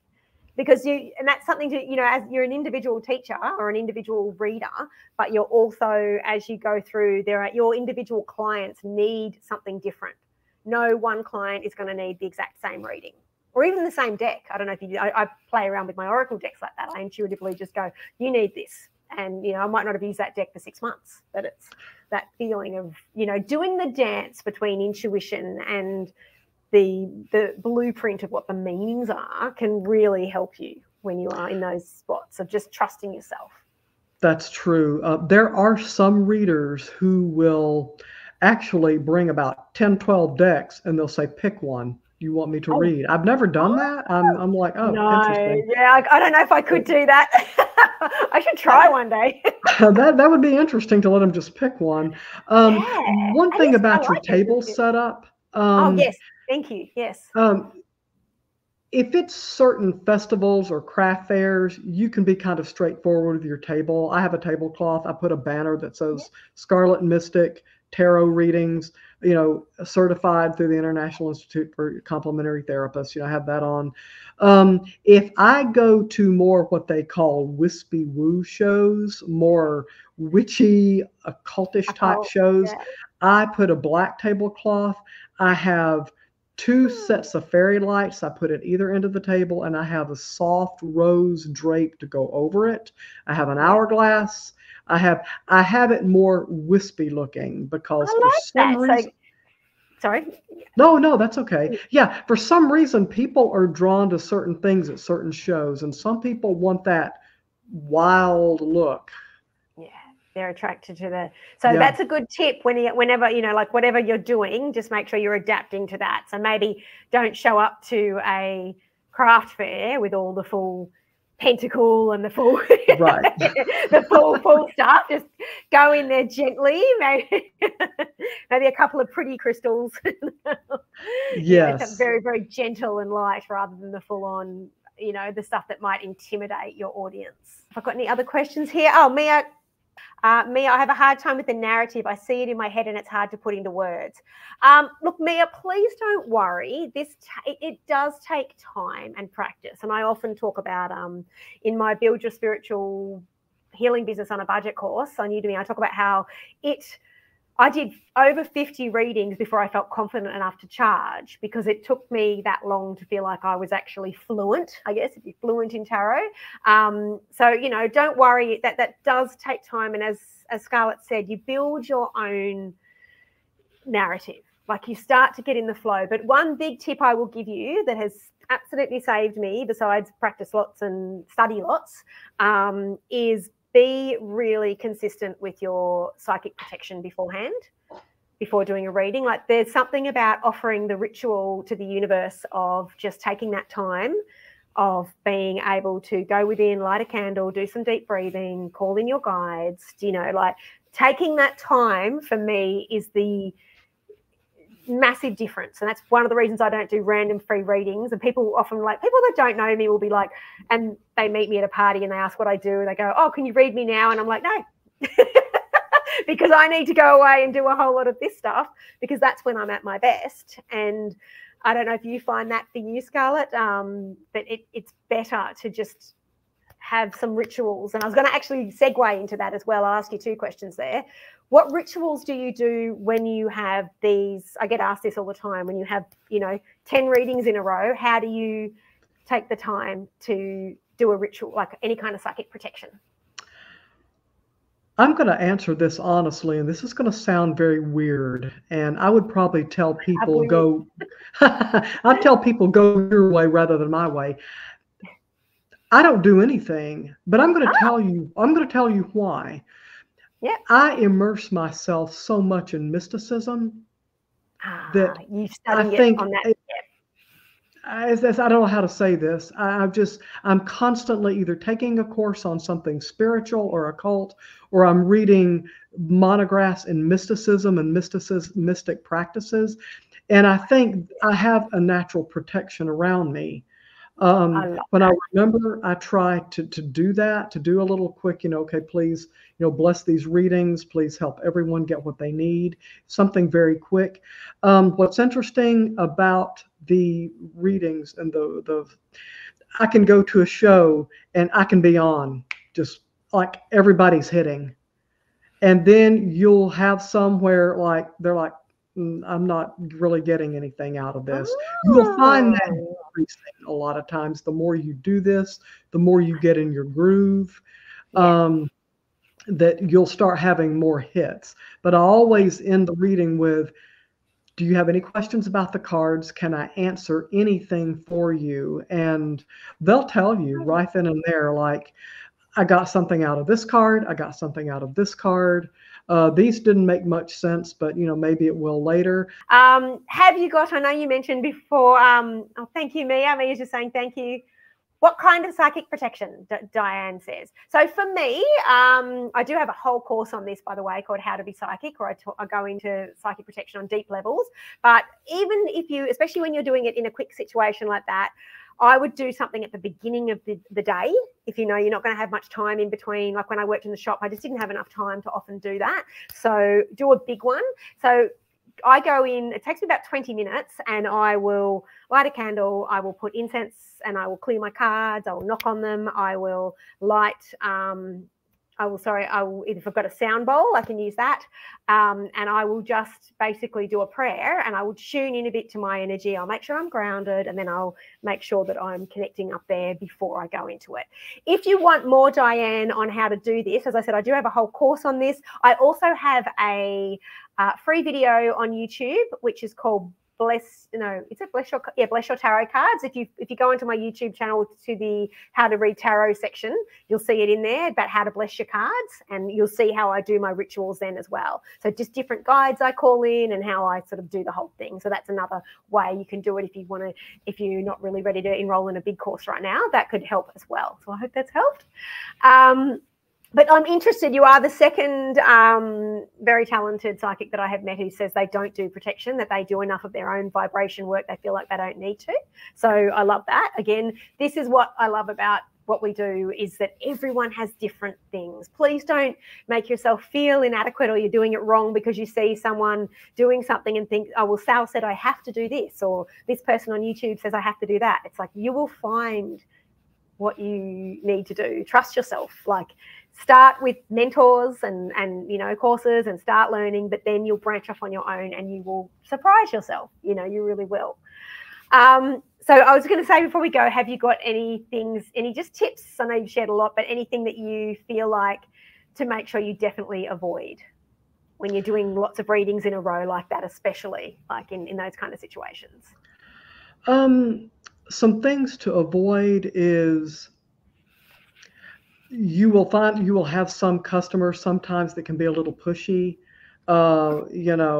Because you, and that's something to, you know, as you're an individual teacher or an individual reader, but you're also, as you go through, there are your individual clients need something different. no one client is going to need the exact same reading or even the same deck. I don't know if you, I, I play around with my Oracle decks like that. I intuitively just go, you need this. And, you know, I might not have used that deck for six months, but it's that feeling of, you know, doing the dance between intuition and the the blueprint of what the meanings are can really help you when you are in those spots of just trusting yourself. That's true. Uh, there are some readers who will actually bring about ten, twelve decks and they'll say, pick one you want me to oh. read. I've never done that. I'm, I'm like, oh, no. Interesting. Yeah, I, I don't know if I could do that. I should try one day. that that would be interesting to let them just pick one. Um, yeah. One thing about like your table it. setup. Um, oh, yes. Thank you. Yes. Um, if it's certain festivals or craft fairs, you can be kind of straightforward with your table. I have a tablecloth. I put a banner that says yeah. Scarlet Mystic Tarot Readings, you know, certified through the International Institute for Complementary Therapists. You know, I have that on. Um, if I go to more what they call wispy woo shows, more witchy, occultish type oh, shows, yeah. I put a black tablecloth. I have two sets of fairy lights. I put at either end of the table, and I have a soft rose drape to go over it. I have an hourglass. I have I have it more wispy looking because I like for some that. reason. So, sorry. No, no, that's okay. Yeah, for some reason people are drawn to certain things at certain shows, and some people want that wild look. Yeah, they're attracted to the. So yeah. that's a good tip. When you, whenever you know, like whatever you're doing, just make sure you're adapting to that. So maybe don't show up to a craft fair with all the full pentacle and the full right. the full full stuff. Just go in there gently, maybe maybe a couple of pretty crystals. Yes, very very gentle and light rather than the full-on, you know, the stuff that might intimidate your audience. Have I got any other questions here? Oh, Mia uh Mia I have a hard time with the narrative. I see it in my head and it's hard to put into words. Um look, Mia, please don't worry. This t it does take time and practice, and I often talk about um in my Build Your Spiritual Healing Business on a Budget course on Udemy, I talk about how it I did over fifty readings before I felt confident enough to charge, because it took me that long to feel like I was actually fluent, I guess, if you're fluent in tarot. Um, so, you know, don't worry. That that does take time. And as, as Scarlett said, you build your own narrative. Like, you start to get in the flow. But one big tip I will give you that has absolutely saved me, besides practice lots and study lots, um, is be really consistent with your psychic protection beforehand, before doing a reading. Like, there's something about offering the ritual to the universe of just taking that time of being able to go within, light a candle, do some deep breathing, call in your guides, you know, like taking that time for me is the massive difference. And that's one of the reasons I don't do random free readings. And people often, like, people that don't know me will be like, and they meet me at a party and they ask what I do and they go, oh, can you read me now? And I'm like, no, because I need to go away and do a whole lot of this stuff, because that's when I'm at my best. And I don't know if you find that for you, Scarlett, um, but it, it's better to just have some rituals. And I was going to actually segue into that as well. I'll ask you two questions there. What rituals do you do when you have these? I get asked this all the time. When you have, you know, ten readings in a row, how do you take the time to do a ritual, like any kind of psychic protection? I'm going to answer this honestly, and this is going to sound very weird. And I would probably tell people go, I'd tell people go your way rather than my way. I don't do anything, but I'm going to oh. tell you, I'm going to tell you why. Yeah. I immerse myself so much in mysticism ah, that you I think, on that. It, I, I don't know how to say this. I, I've just, I'm constantly either taking a course on something spiritual or occult, or I'm reading monographs in mysticism and mysticis, mystic practices. And I think I have a natural protection around me. Um, when I remember, I try to, to do that, to do a little quick, you know, okay, please, you know, bless these readings. Please help everyone get what they need. Something very quick. Um, what's interesting about the readings and the, the, I can go to a show and I can be on just like everybody's hitting. And then you'll have somewhere like, they're like, I'm not really getting anything out of this. Oh. You'll find that increasing a lot of times. The more you do this, the more you get in your groove, um, that you'll start having more hits. But I always end the reading with, do you have any questions about the cards? Can I answer anything for you? And they'll tell you right then and there, like, I got something out of this card. I got something out of this card. Uh, these didn't make much sense, but, you know, maybe it will later. Um, have you got, I know you mentioned before, um, oh, thank you, Mia. Mia's just saying thank you. What kind of psychic protection, D Diane says. So for me, um, I do have a whole course on this, by the way, called How to Be Psychic, where I, talk, I go into psychic protection on deep levels. But even if you, especially when you're doing it in a quick situation like that, I would do something at the beginning of the, the day. If you know you're not going to have much time in between, like when I worked in the shop, I just didn't have enough time to often do that. So do a big one. So I go in, it takes me about twenty minutes, and I will light a candle, I will put incense, and I will clear my cards, I will knock on them, I will light, um, I will, sorry, I will, if I've got a sound bowl, I can use that, um, and I will just basically do a prayer, and I will tune in a bit to my energy, I'll make sure I'm grounded, and then I'll make sure that I'm connecting up there before I go into it. If you want more, Diane, on how to do this, as I said, I do have a whole course on this. I also have a Uh, free video on YouTube, which is called Bless, no, it's a Bless Your, yeah, Bless Your Tarot Cards. If you if you go onto my YouTube channel to the How to Read Tarot section, you'll see it in there about how to bless your cards, and you'll see how I do my rituals then as well. So just different guides I call in and how I sort of do the whole thing. So that's another way you can do it if you want to, if you're not really ready to enroll in a big course right now, that could help as well. So I hope that's helped. Um, But I'm interested, you are the second um, very talented psychic that I have met who says they don't do protection, that they do enough of their own vibration work. They feel like they don't need to. So I love that. Again, this is what I love about what we do, is that everyone has different things. Please don't make yourself feel inadequate or you're doing it wrong because you see someone doing something and think, oh, well, Sal said I have to do this, or this person on YouTube says I have to do that. It's like, you will find what you need to do. Trust yourself. Like, start with mentors and, and, you know, courses, and start learning, but then you'll branch off on your own and you will surprise yourself. You know, you really will. Um, so I was going to say before we go, have you got any things, any just tips? I know you've shared a lot, but anything that you feel like to make sure you definitely avoid when you're doing lots of readings in a row like that, especially like in, in those kind of situations? Um, some things to avoid is, you will find you will have some customers sometimes that can be a little pushy. Uh, you know,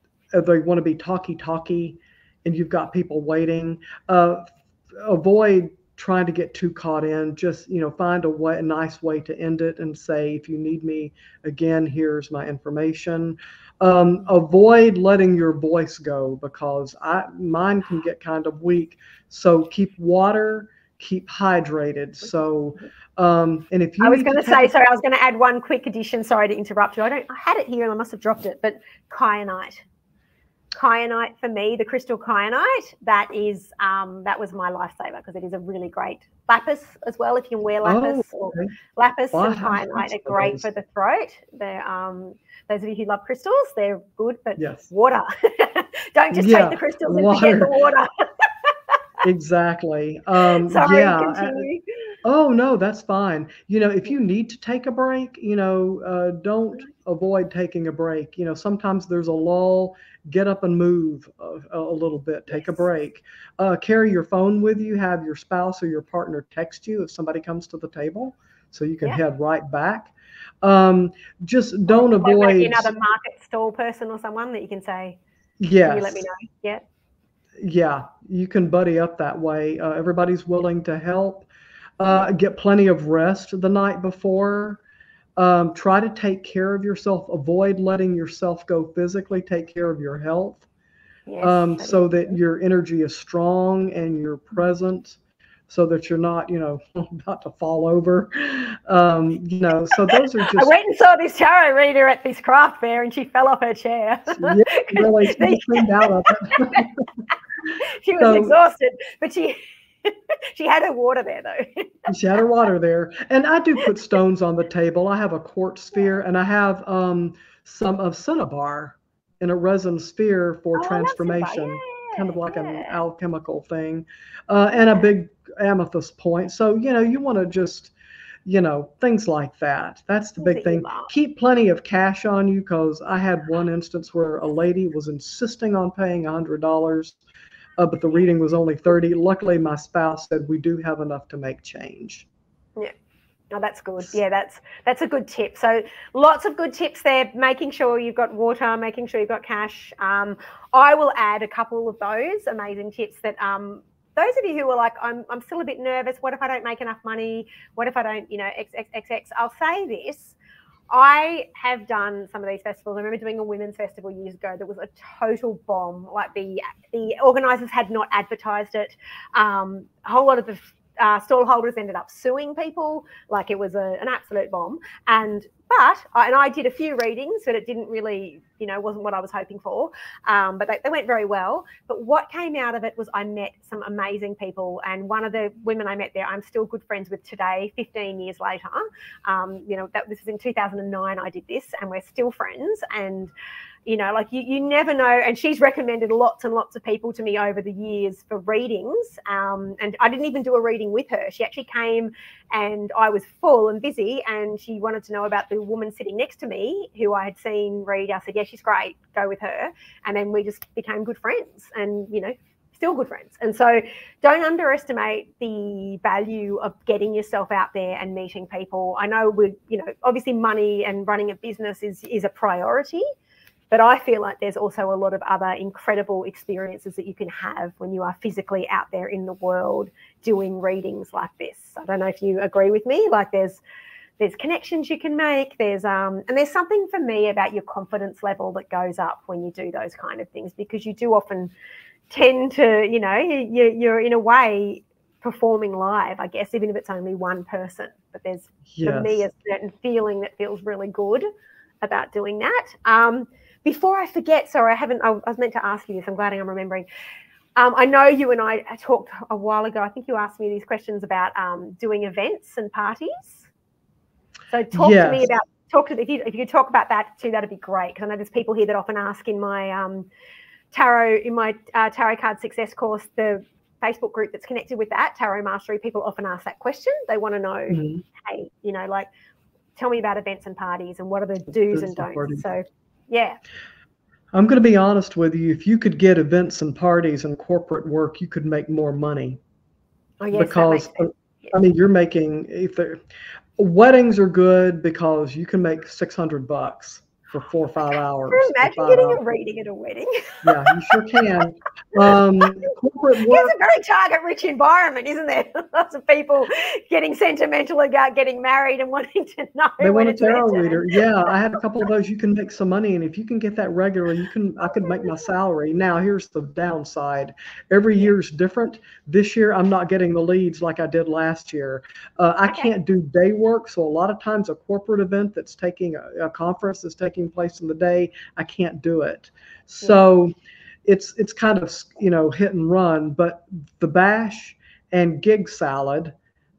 uh, they want to be talky talky, and you've got people waiting. Uh, avoid trying to get too caught in. Just, you know, find a way, a nice way to end it, and say, if you need me again, here's my information. Um, avoid letting your voice go, because I mine can get kind of weak. So keep water. Keep hydrated. So, um, and if you, I was going to say, sorry, I was going to add one quick addition. Sorry to interrupt you. I don't, I had it here and I must have dropped it, but kyanite. Kyanite for me, the crystal kyanite, that is, um, that was my lifesaver, because it is a really great, lapis as well. If you can wear lapis, oh, okay. or lapis wow. and kyanite are great for the throat. They're, um, those of you who love crystals, they're good, but yes. water. Don't just yeah, take the crystals and water. Forget the water. Exactly. Um, Sorry, yeah. Continue. Oh, no, that's fine. You know, if you need to take a break, you know, uh, don't avoid taking a break. You know, sometimes there's a lull. Get up and move a, a little bit. Take yes. a break. Uh, carry your phone with you. Have your spouse or your partner text you if somebody comes to the table, so you can yeah. head right back. Um, just don't or avoid. Another market stall person or someone that you can say, yes. Can you let me know? Yeah. Yeah, you can buddy up that way. Uh, everybody's willing to help. Uh, get plenty of rest the night before. Um, try to take care of yourself. Avoid letting yourself go physically. Take care of your health, yes, um, that so that good. Your energy is strong and you're present, so that you're not, you know, about to fall over. Um, you know, so those are just... I went and saw this tarot reader at this craft fair and she fell off her chair. Yeah, really, she turned out of it. She was so, exhausted, but she she had her water there, though. She had her water there. And I do put stones on the table. I have a quartz sphere, and I have um, some of cinnabar in a resin sphere for oh, transformation, yeah, kind of like yeah. an alchemical thing, uh, and a big amethyst point. So, you know, you want to just, you know, things like that. That's the big thing. Keep plenty of cash on you, because I had one instance where a lady was insisting on paying one hundred dollars, uh, but the reading was only thirty dollars. Luckily, my spouse said we do have enough to make change. Yeah. Oh, that's good. Yeah, that's that's a good tip. So lots of good tips there, making sure you've got water, making sure you've got cash. Um, I will add a couple of those amazing tips that um, those of you who are like, I'm, I'm still a bit nervous. What if I don't make enough money? What if I don't, you know, X, X, X, X? I'll say this. I have done some of these festivals. I remember doing a women's festival years ago that was a total bomb. Like the, the organisers had not advertised it. Um, a whole lot of the... Uh, stall holders ended up suing people, like it was a, an absolute bomb. And but I, and I did a few readings, but it didn't really, you know, wasn't what I was hoping for. Um, but they, they went very well. But what came out of it was I met some amazing people, and one of the women I met there, I'm still good friends with today, fifteen years later. Um, you know, that this was in two thousand nine. I did this, and we're still friends. And you know, like you, you never know. And she's recommended lots and lots of people to me over the years for readings. Um, and I didn't even do a reading with her. She actually came and I was full and busy, and she wanted to know about the woman sitting next to me who I had seen read. I said, yeah, she's great. Go with her. And then we just became good friends and, you know, still good friends. And so don't underestimate the value of getting yourself out there and meeting people. I know we're, you know, obviously money and running a business is, is a priority. But I feel like there's also a lot of other incredible experiences that you can have when you are physically out there in the world doing readings like this. I don't know if you agree with me. Like there's there's connections you can make. There's um and there's something for me about your confidence level that goes up when you do those kind of things, because you do often tend to, you know, you, you're in a way performing live, I guess, even if it's only one person. But there's yes. for me a certain feeling that feels really good about doing that. Um, Before I forget, sorry, I haven't, I was meant to ask you this. I'm glad I'm remembering. Um, I know you and I talked a while ago. I think you asked me these questions about um, doing events and parties. So talk yes. to me about, talk to if you, if you could talk about that too, that'd be great. Because I know there's people here that often ask in my um, tarot, in my uh, tarot card success course, the Facebook group that's connected with that, Tarot Mastery, people often ask that question. They want to know, mm-hmm. hey, you know, like, tell me about events and parties and what are the do's that's and don'ts. Party. So. Yeah. I'm going to be honest with you. If you could get events and parties and corporate work, you could make more money. Oh, yes, because, that makes sense. Yes. I mean, you're making either weddings are good because you can make six hundred bucks for four or five hours. Can you imagine getting hours. a reading at a wedding? Yeah, you sure can. Um, corporate work. It's a very target-rich environment, isn't there? Lots of people getting sentimental about getting married and wanting to know. They want a tarot reader. Yeah, I had a couple of those. You can make some money, and if you can get that regularly, you can. I could make my salary. Now, here's the downside. Every year's different. This year, I'm not getting the leads like I did last year. Uh, I okay. can't do day work, so a lot of times a corporate event that's taking a, a conference that's taking place in the day, I can't do it. So yeah. it's it's kind of, you know, hit and run, but The Bash and Gig Salad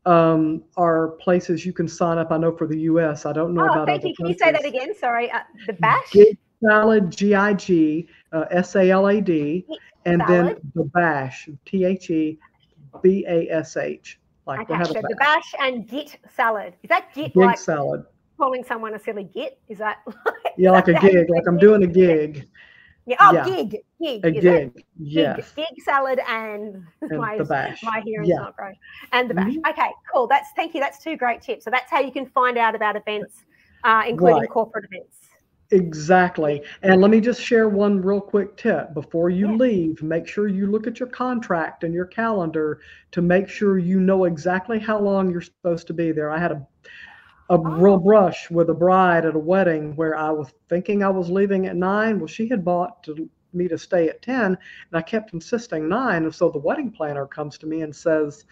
um, are places you can sign up. I know for the U S, I don't know oh, about thank other you. Can countries. You say that again? Sorry. Uh, The Bash? Gig Salad, G I G, uh, S A L A D, and salad. Then The Bash, T H E B A S H. Like okay, so bash. The Bash and Git Salad. Is that Git Gig like Salad? Calling someone a silly git? Is that like, yeah, like a gig, like I'm doing a gig. Yeah, oh, yeah. gig, gig, a is gig, it? Yes. Gig, Gig Salad and, and my, the bash. my hearing's yeah. not great. And The Bash. Mm-hmm. Okay, cool. That's thank you. That's two great tips. So that's how you can find out about events, uh, including right. corporate events. Exactly. And let me just share one real quick tip. Before you yeah. leave, make sure you look at your contract and your calendar to make sure you know exactly how long you're supposed to be there. I had a A real brush with a bride at a wedding where I was thinking I was leaving at nine. Well, she had bought to me to stay at ten, and I kept insisting nine. And so the wedding planner comes to me and says,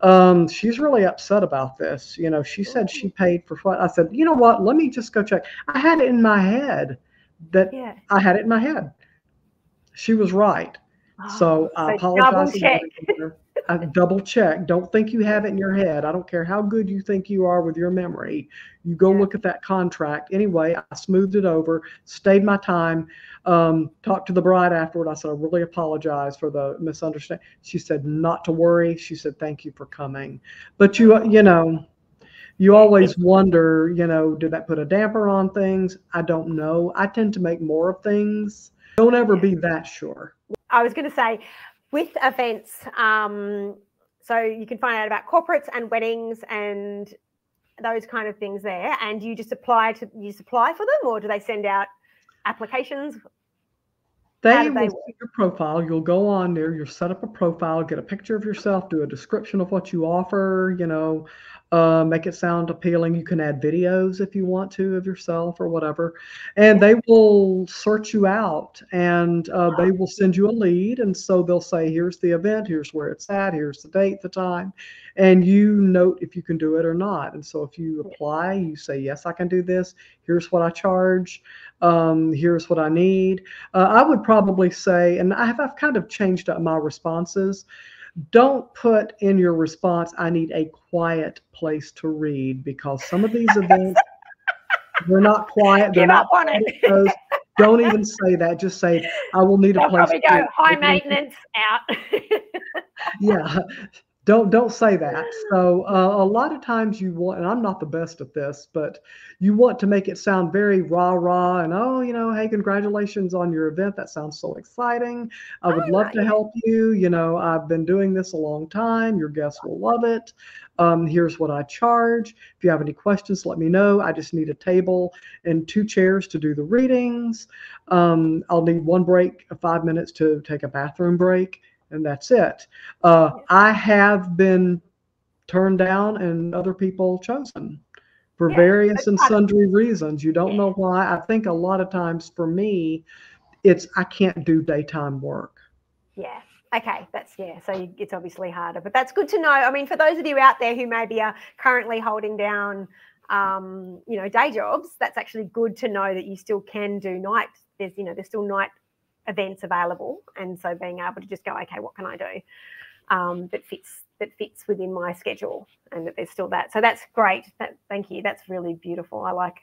um, she's really upset about this. You know, she said she paid for what? I said, you know what? Let me just go check. I had it in my head that yeah. I had it in my head. She was right. Oh, so I apologize. uh, double check. Don't think you have it in your head. I don't care how good you think you are with your memory. You go yeah. look at that contract. Anyway, I smoothed it over, stayed my time, um, talked to the bride afterward. I said, I really apologize for the misunderstanding. She said, not to worry. She said, thank you for coming. But you, you know, you always wonder, you know, did that put a damper on things? I don't know. I tend to make more of things. Don't ever be that sure. I was going to say, with events, um, so you can find out about corporates and weddings and those kind of things there. And you just apply to you apply for them, or do they send out applications? They will see your profile. You'll go on there. You'll set up a profile, get a picture of yourself, do a description of what you offer, you know, uh, make it sound appealing. You can add videos if you want to of yourself or whatever. And they will search you out, and uh, they will send you a lead. And so they'll say, here's the event, here's where it's at, here's the date, the time. And you note if you can do it or not. And so if you apply, you say, yes, I can do this. Here's what I charge. Um, here's what I need. Uh, I would probably say, and I've, I've kind of changed up my responses. Don't put in your response, I need a quiet place to read, because some of these events, they're not quiet. They're not quiet. Don't even say that. Just say, I will need They'll a place to go, read. High maintenance out. Yeah. Don't don't say that. So uh, a lot of times you want, and I'm not the best at this, but you want to make it sound very rah rah and oh, you know, hey, congratulations on your event. That sounds so exciting. I would oh, love nice. to help you. You know, I've been doing this a long time. Your guests will love it. Um, here's what I charge. If you have any questions, let me know. I just need a table and two chairs to do the readings. Um, I'll need one break, five minutes to take a bathroom break. And that's it. Uh, I have been turned down and other people chosen for yeah, various and sundry reasons. You don't yeah. know why. I think a lot of times for me, it's I can't do daytime work. Yeah. Okay. That's, yeah. So it's obviously harder, but that's good to know. I mean, for those of you out there who maybe are currently holding down, um, you know, day jobs, that's actually good to know that you still can do night. There's, you know, there's still night events available, and so being able to just go, okay, what can I do um that fits that fits within my schedule, and that there's still that. So that's great. That, thank you. That's really beautiful. I like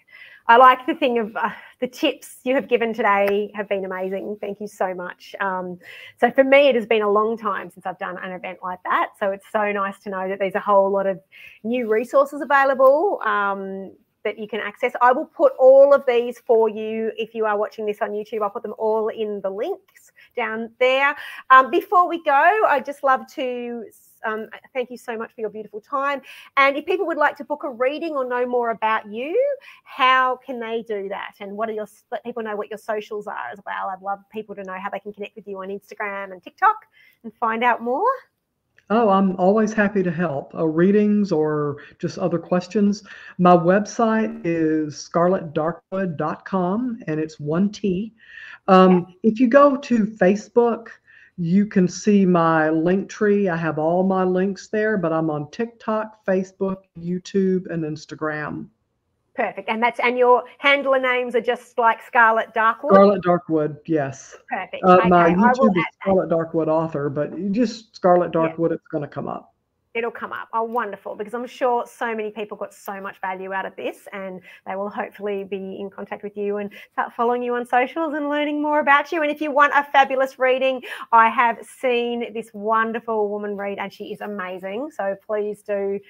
I like the thing of uh, the tips you have given today have been amazing. Thank you so much. Um, so for me, it has been a long time since I've done an event like that. So it's so nice to know that there's a whole lot of new resources available um, that you can access. I will put all of these for you if you are watching this on YouTube. I'll put them all in the links down there. Um, before we go, I'd just love to um, thank you so much for your beautiful time. And if people would like to book a reading or know more about you, how can they do that? And what are your, let people know what your socials are as well. I'd love people to know how they can connect with you on Instagram and TikTok and find out more. Oh, I'm always happy to help. Uh, readings or just other questions. My website is scarlett darkwood dot com, and it's one T. Um, if you go to Facebook, you can see my LinkTree. I have all my links there, but I'm on TikTok, Facebook, YouTube, and Instagram. Perfect. And that's, and your handler names are just like Scarlett Darkwood? Scarlett Darkwood, yes. Perfect. Uh, okay. My YouTube is Scarlett Darkwood Author, but just Scarlett Darkwood, yeah. It's going to come up. It'll come up. Oh, wonderful. Because I'm sure so many people got so much value out of this, and they will hopefully be in contact with you and start following you on socials and learning more about you. And if you want a fabulous reading, I have seen this wonderful woman read, and she is amazing. So please do.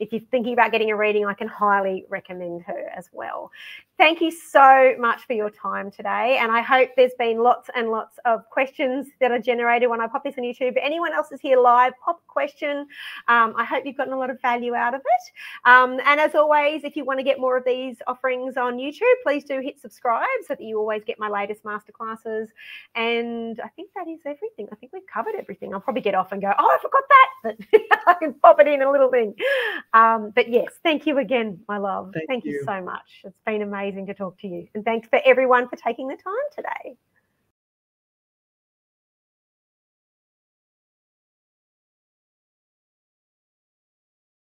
If you're thinking about getting a reading, I can highly recommend her as well. Thank you so much for your time today. And I hope there's been lots and lots of questions that are generated when I pop this on YouTube. If anyone else is here live, pop a question. Um, I hope you've gotten a lot of value out of it. Um, and as always, if you want to get more of these offerings on YouTube, please do hit subscribe so that you always get my latest masterclasses. And I think that is everything. I think we've covered everything. I'll probably get off and go, oh, I forgot that. But I can pop it in a little thing. Um, but yes, thank you again, my love. Thank, thank you. you so much. It's been amazing to talk to you. And thanks for everyone for taking the time today.